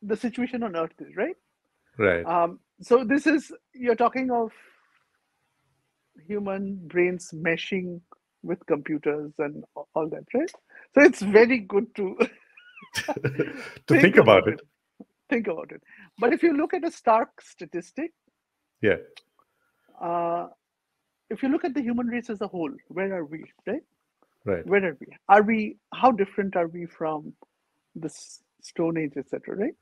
the situation on Earth is, right? Right. Um, so this is, you're talking of human brains meshing with computers and all that, right? So it's very good to to think, think about, about it. it. Think about it. But if you look at a stark statistic, yeah. Uh, if you look at the human race as a whole, where are we, right? Right. Where are we? Are we? How different are we from the Stone Age, et cetera? Right.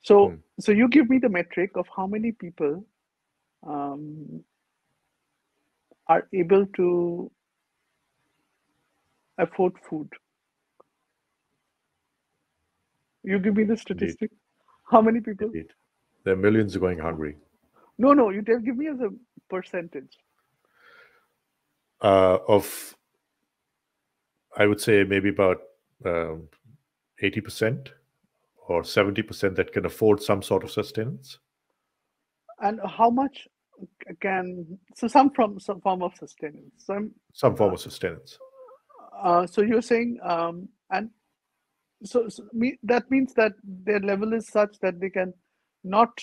So, hmm. so you give me the metric of how many people um, are able to afford food. You give me the statistic. Indeed. How many people? Indeed. There are millions going hungry. No, no. You tell, give me as a percentage. Uh, of, I would say maybe about um, eighty percent or seventy percent that can afford some sort of sustenance. And how much can, so some from some form of sustenance. Some, some form uh, of sustenance. Uh, so you're saying, um, and so, so me, that means that their level is such that they can not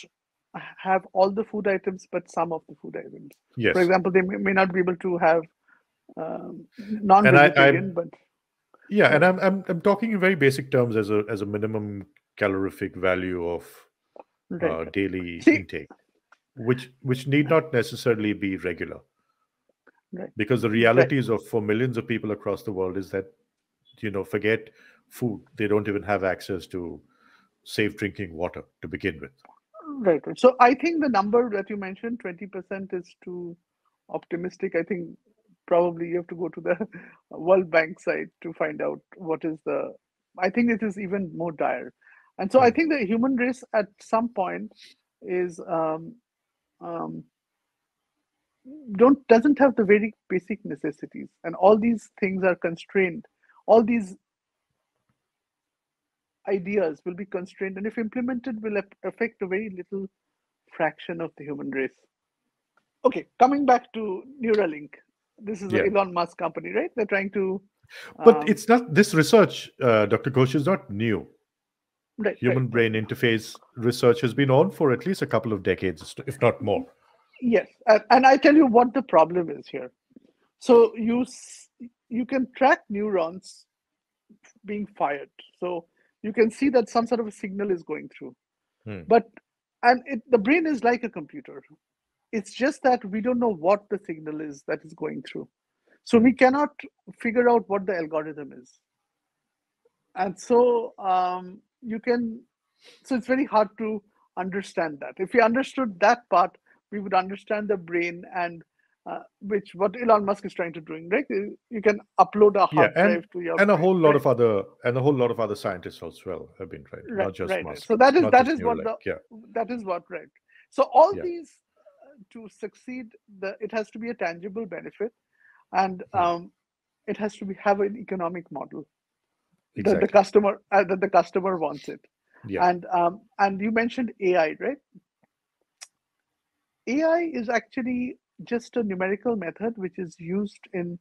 have all the food items, but some of the food items. Yes. For example, they may, may not be able to have um, non-vegetarian, but yeah. And I'm I'm I'm talking in very basic terms as a as a minimum calorific value of right. uh, daily See? intake, which which need not necessarily be regular. Right. Because the realities right. of for millions of people across the world is that, you know, forget food. They don't even have access to safe drinking water to begin with. Right. So I think the number that you mentioned, twenty percent, is too optimistic. I think probably you have to go to the World Bank site to find out what is the, I think it is even more dire. And so I think the human race at some point is, um, um, don't doesn't have the very basic necessities, and all these things are constrained. All these ideas will be constrained, and if implemented, will affect a very little fraction of the human race. Okay, coming back to Neuralink, this is yeah. the Elon Musk company, right? They're trying to, but um, it's not this research, uh, Doctor Ghosh, is not new. Right, human right. brain interface research has been on for at least a couple of decades, if not more. Yes, and, and I tell you what the problem is here. So you you can track neurons being fired. So you can see that some sort of a signal is going through. Hmm. But and it, the brain is like a computer. It's just that we don't know what the signal is that is going through. So we cannot figure out what the algorithm is. And so um, you can, so it's very hard to understand that. If you understood that part, we would understand the brain, and uh, which what Elon Musk is trying to do, right? You can upload a hard yeah, and, drive to your and a brain, whole lot right? of other and a whole lot of other scientists as well have been right, right not just right. Musk. So that is that is what the, yeah. that is what right. So all yeah. these uh, to succeed, the it has to be a tangible benefit, and um, it has to be have an economic model exactly. that the customer uh, that the customer wants it. Yeah. And um, and you mentioned A I, right? A I is actually just a numerical method which is used in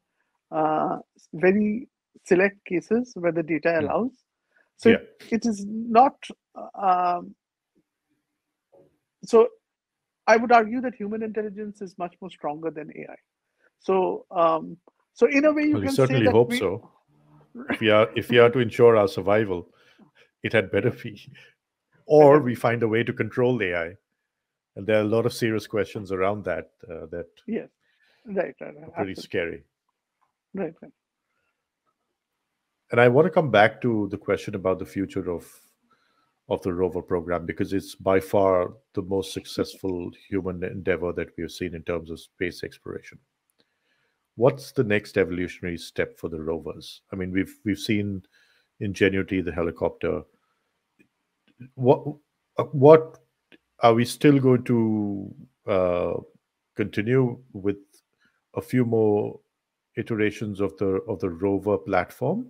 uh, very select cases where the data allows. So yeah. it, it is not. Um, so I would argue that human intelligence is much more stronger than A I. So um, so in a way, you well, can certainly say that hope we... so. If we are if we are to ensure our survival, it had better be, or we find a way to control A I. And there are a lot of serious questions around that. Uh, that yes, Right. right, right Pretty scary. Right, right. And I want to come back to the question about the future of of the rover program, because it's by far the most successful human endeavor that we've seen in terms of space exploration. What's the next evolutionary step for the rovers? I mean, we've we've seen Ingenuity, the helicopter. What what are we still going to uh, continue with a few more iterations of the of the rover platform?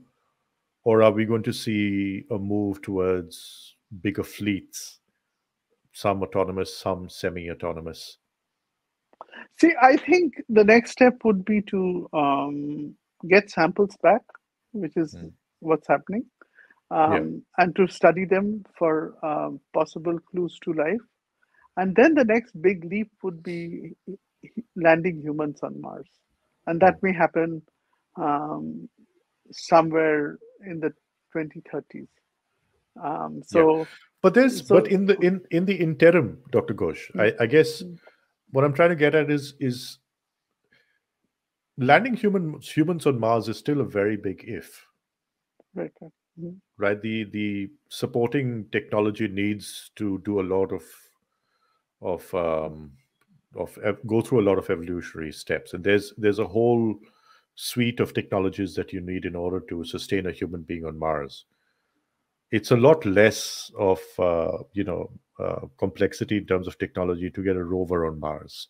Or are we going to see a move towards bigger fleets, some autonomous, some semi-autonomous? See, I think the next step would be to um, get samples back, which is mm. what's happening, um, yeah. and to study them for uh, possible clues to life. And then the next big leap would be landing humans on Mars. And that may happen um, somewhere in the twenty thirties. Um, so, yeah. but there's so, but in the in in the interim, Doctor Ghosh, I, I guess what I'm trying to get at is is landing human humans on Mars is still a very big if. Right. Mm-hmm. Right. The the supporting technology needs to do a lot of of um, of go through a lot of evolutionary steps, and there's there's a whole suite of technologies that you need in order to sustain a human being on Mars. It's a lot less of uh, you know uh, complexity in terms of technology to get a rover on Mars,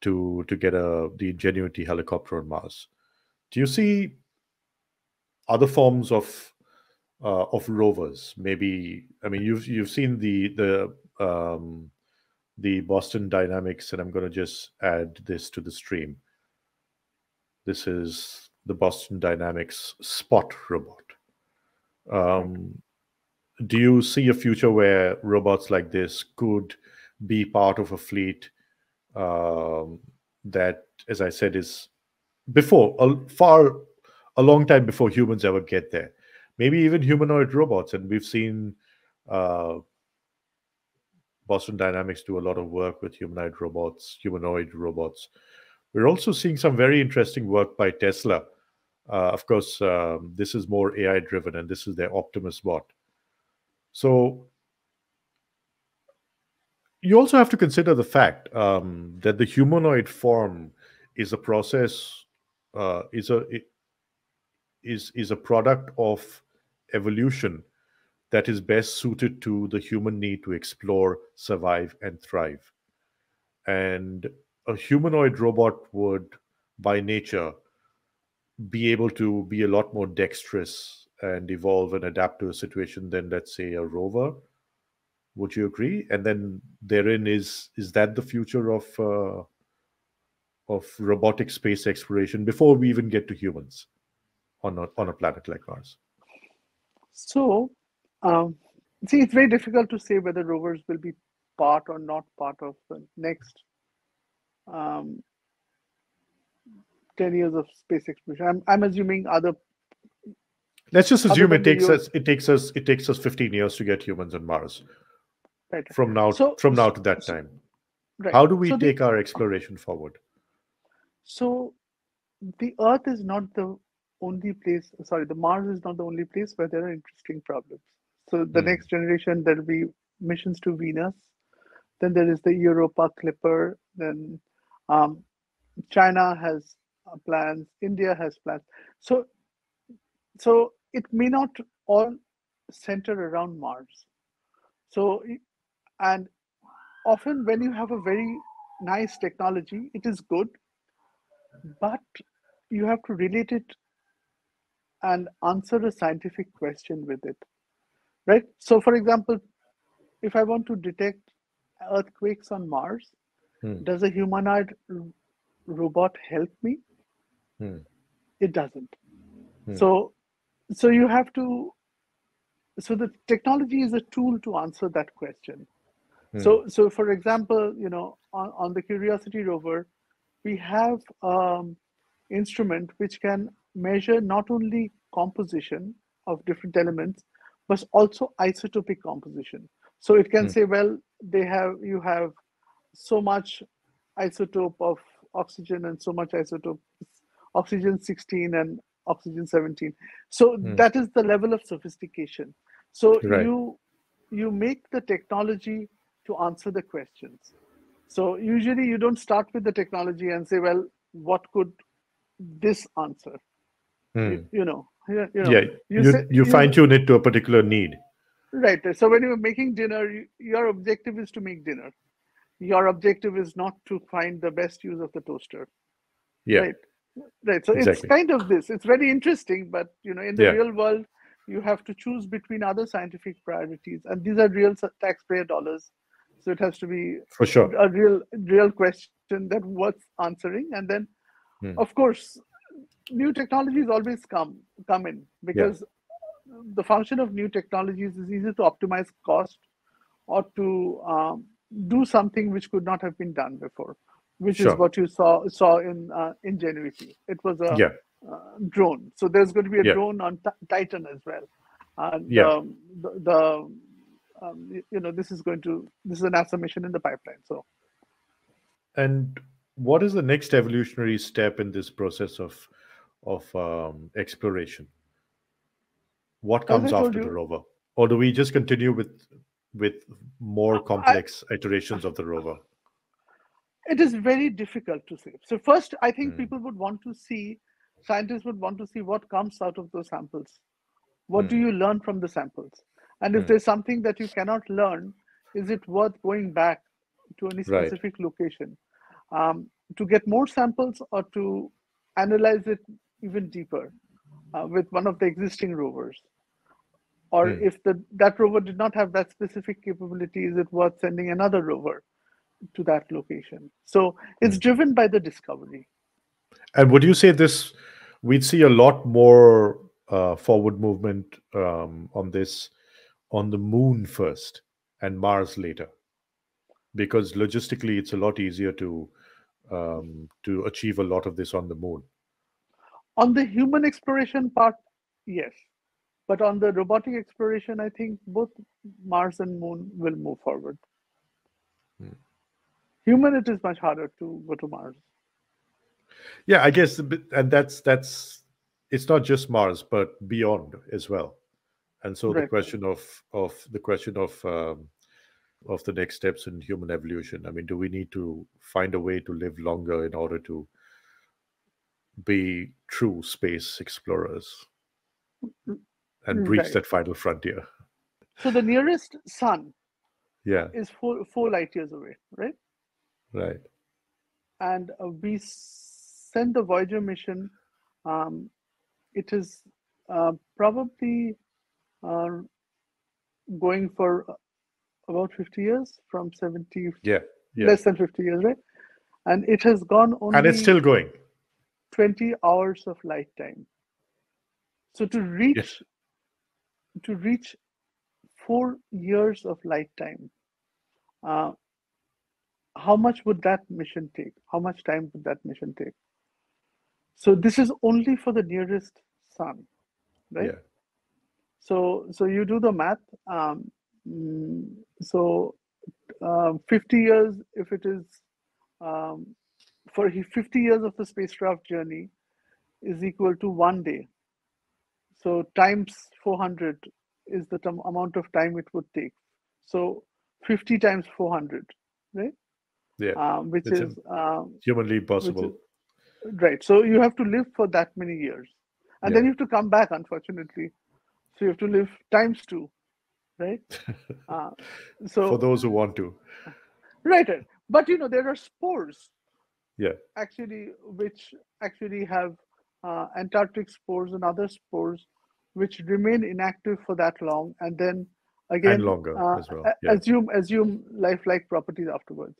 to to get a the Ingenuity helicopter on Mars. Do you see other forms of uh, of rovers? Maybe I mean you've you've seen the the um, the Boston Dynamics, and I'm going to just add this to the stream. This is the Boston Dynamics Spot robot. Um, do you see a future where robots like this could be part of a fleet um, that, as I said, is before a far a long time before humans ever get there? Maybe even humanoid robots, and we've seen uh, Boston Dynamics do a lot of work with humanoid robots. Humanoid robots. We're also seeing some very interesting work by Tesla. Uh, of course, um, this is more A I-driven, and this is their Optimus bot. So you also have to consider the fact um, that the humanoid form is a process, uh, is a it is is a product of evolution that is best suited to the human need to explore, survive, and thrive. And a humanoid robot would, by nature, be able to be a lot more dexterous and evolve and adapt to a situation than, let's say, a rover. Would you agree? And then therein is is that the future of uh, of robotic space exploration before we even get to humans on a, on a planet like ours? So, um, see, it's very difficult to say whether rovers will be part or not part of the next Um, ten years of space exploration. I'm, I'm assuming other. Let's just assume it takes us. It takes us. It takes us fifteen years to get humans on Mars. Right. From now, so, from now to that so, time. Right. How do we so take the, our exploration forward? So, the Earth is not the only place. Sorry, the Mars is not the only place where there are interesting problems. So the mm. next generation, there will be missions to Venus. Then there is the Europa Clipper. Then. Um, China has plans, India has plans. So, so it may not all center around Mars. So, and often when you have a very nice technology, it is good, but you have to relate it and answer a scientific question with it, right? So for example, if I want to detect earthquakes on Mars, does a humanoid robot help me? Hmm. It doesn't. Hmm. So, so you have to, so the technology is a tool to answer that question. Hmm. So, so for example, you know, on, on the Curiosity rover, we have um, instrument which can measure not only composition of different elements, but also isotopic composition. So it can hmm. say, well, they have, you have so much isotope of oxygen and so much isotope, oxygen sixteen and oxygen seventeen. So mm. that is the level of sophistication. So right. you you make the technology to answer the questions. So usually you don't start with the technology and say, well, what could this answer? Mm. You, you know, you, you know, yeah, you, you, say, you fine tune it to a particular need. Right. So when you're making dinner, you, your objective is to make dinner. Your objective is not to find the best use of the toaster. Yeah. Right. Right. So exactly. it's kind of this. It's very interesting, but you know, in the yeah. real world, you have to choose between other scientific priorities, and these are real taxpayer dollars. So it has to be for sure a real, real question that worth answering. And then, mm. of course, new technologies always come come in because. Yeah. The function of new technologies is either to optimize cost or to um, do something which could not have been done before, which sure. is what you saw saw in uh, Ingenuity. It was a yeah. uh, drone. So there's going to be a yeah. drone on Titan as well. And yeah. um, the, the um, you know this is going to this is a NASA mission in the pipeline. So, and what is the next evolutionary step in this process of of um, exploration? What comes after you, the rover? Or do we just continue with with more complex I, iterations of the rover? It is very difficult to say. So first, I think mm. people would want to see, scientists would want to see what comes out of those samples. What mm. do you learn from the samples? And if mm. there's something that you cannot learn, is it worth going back to any specific right. location um, to get more samples or to analyze it even deeper uh, with one of the existing rovers? Or mm. if the, that rover did not have that specific capability, is it worth sending another rover to that location? So it's mm. driven by the discovery. And would you say this, we'd see a lot more uh, forward movement um, on this, on the moon first and Mars later? Because logistically, it's a lot easier to, um, to achieve a lot of this on the moon. On the human exploration part, yes. But on the robotic exploration, I think both Mars and Moon will move forward. Hmm. Human, it is much harder to go to Mars. Yeah, I guess, and that's that's it's not just Mars, but beyond as well. And so right. the question of of the question of um, of the next steps in human evolution. I mean, do we need to find a way to live longer in order to be true space explorers? And reach right. that final frontier. So the nearest sun yeah. is four, four light years away, right? Right. And uh, we sent the Voyager mission. Um, it is uh, probably uh, going for about fifty years from seventy, yeah. yeah, less than fifty years, right? And it has gone only... And it's still going. twenty hours of light time. So to reach... Yes. to reach four years of light time, uh, how much would that mission take? How much time would that mission take? So this is only for the nearest sun, right? Yeah. So so you do the math. Um, so uh, fifty years, if it is, um, for fifty years of the spacecraft journey is equal to one day. So times four hundred is the amount of time it would take. So fifty times four hundred, right? Yeah, um, which is um, humanly possible. Is, right. So you have to live for that many years. And yeah. then you have to come back, unfortunately. So you have to live times two, right? uh, so for those who want to. Right. But, you know, there are spores. Yeah. Actually, which actually have uh, Antarctic spores and other spores, which remain inactive for that long, and then again and longer uh, as well. Yeah. Assume assume lifelike properties afterwards.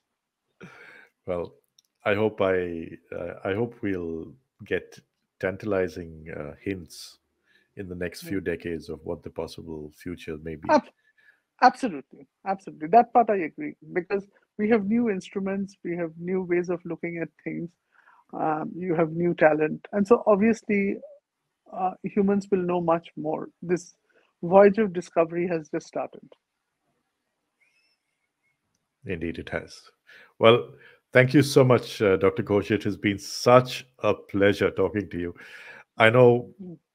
Well, I hope I uh, I hope we'll get tantalizing uh, hints in the next few decades of what the possible future may be. Absolutely, absolutely. That part I agree, because we have new instruments, we have new ways of looking at things. Um, you have new talent, and so obviously. Uh, humans will know much more. This voyage of discovery has just started. Indeed, it has. Well, Thank you so much, uh, Doctor Ghosh. It has been such a pleasure talking to you. I know,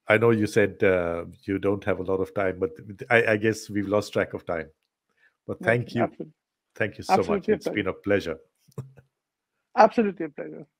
I know you said uh, you don't have a lot of time, but I, I guess we've lost track of time. But thank no, you, absolutely. thank you so absolutely much. It's been a pleasure. Absolutely a pleasure.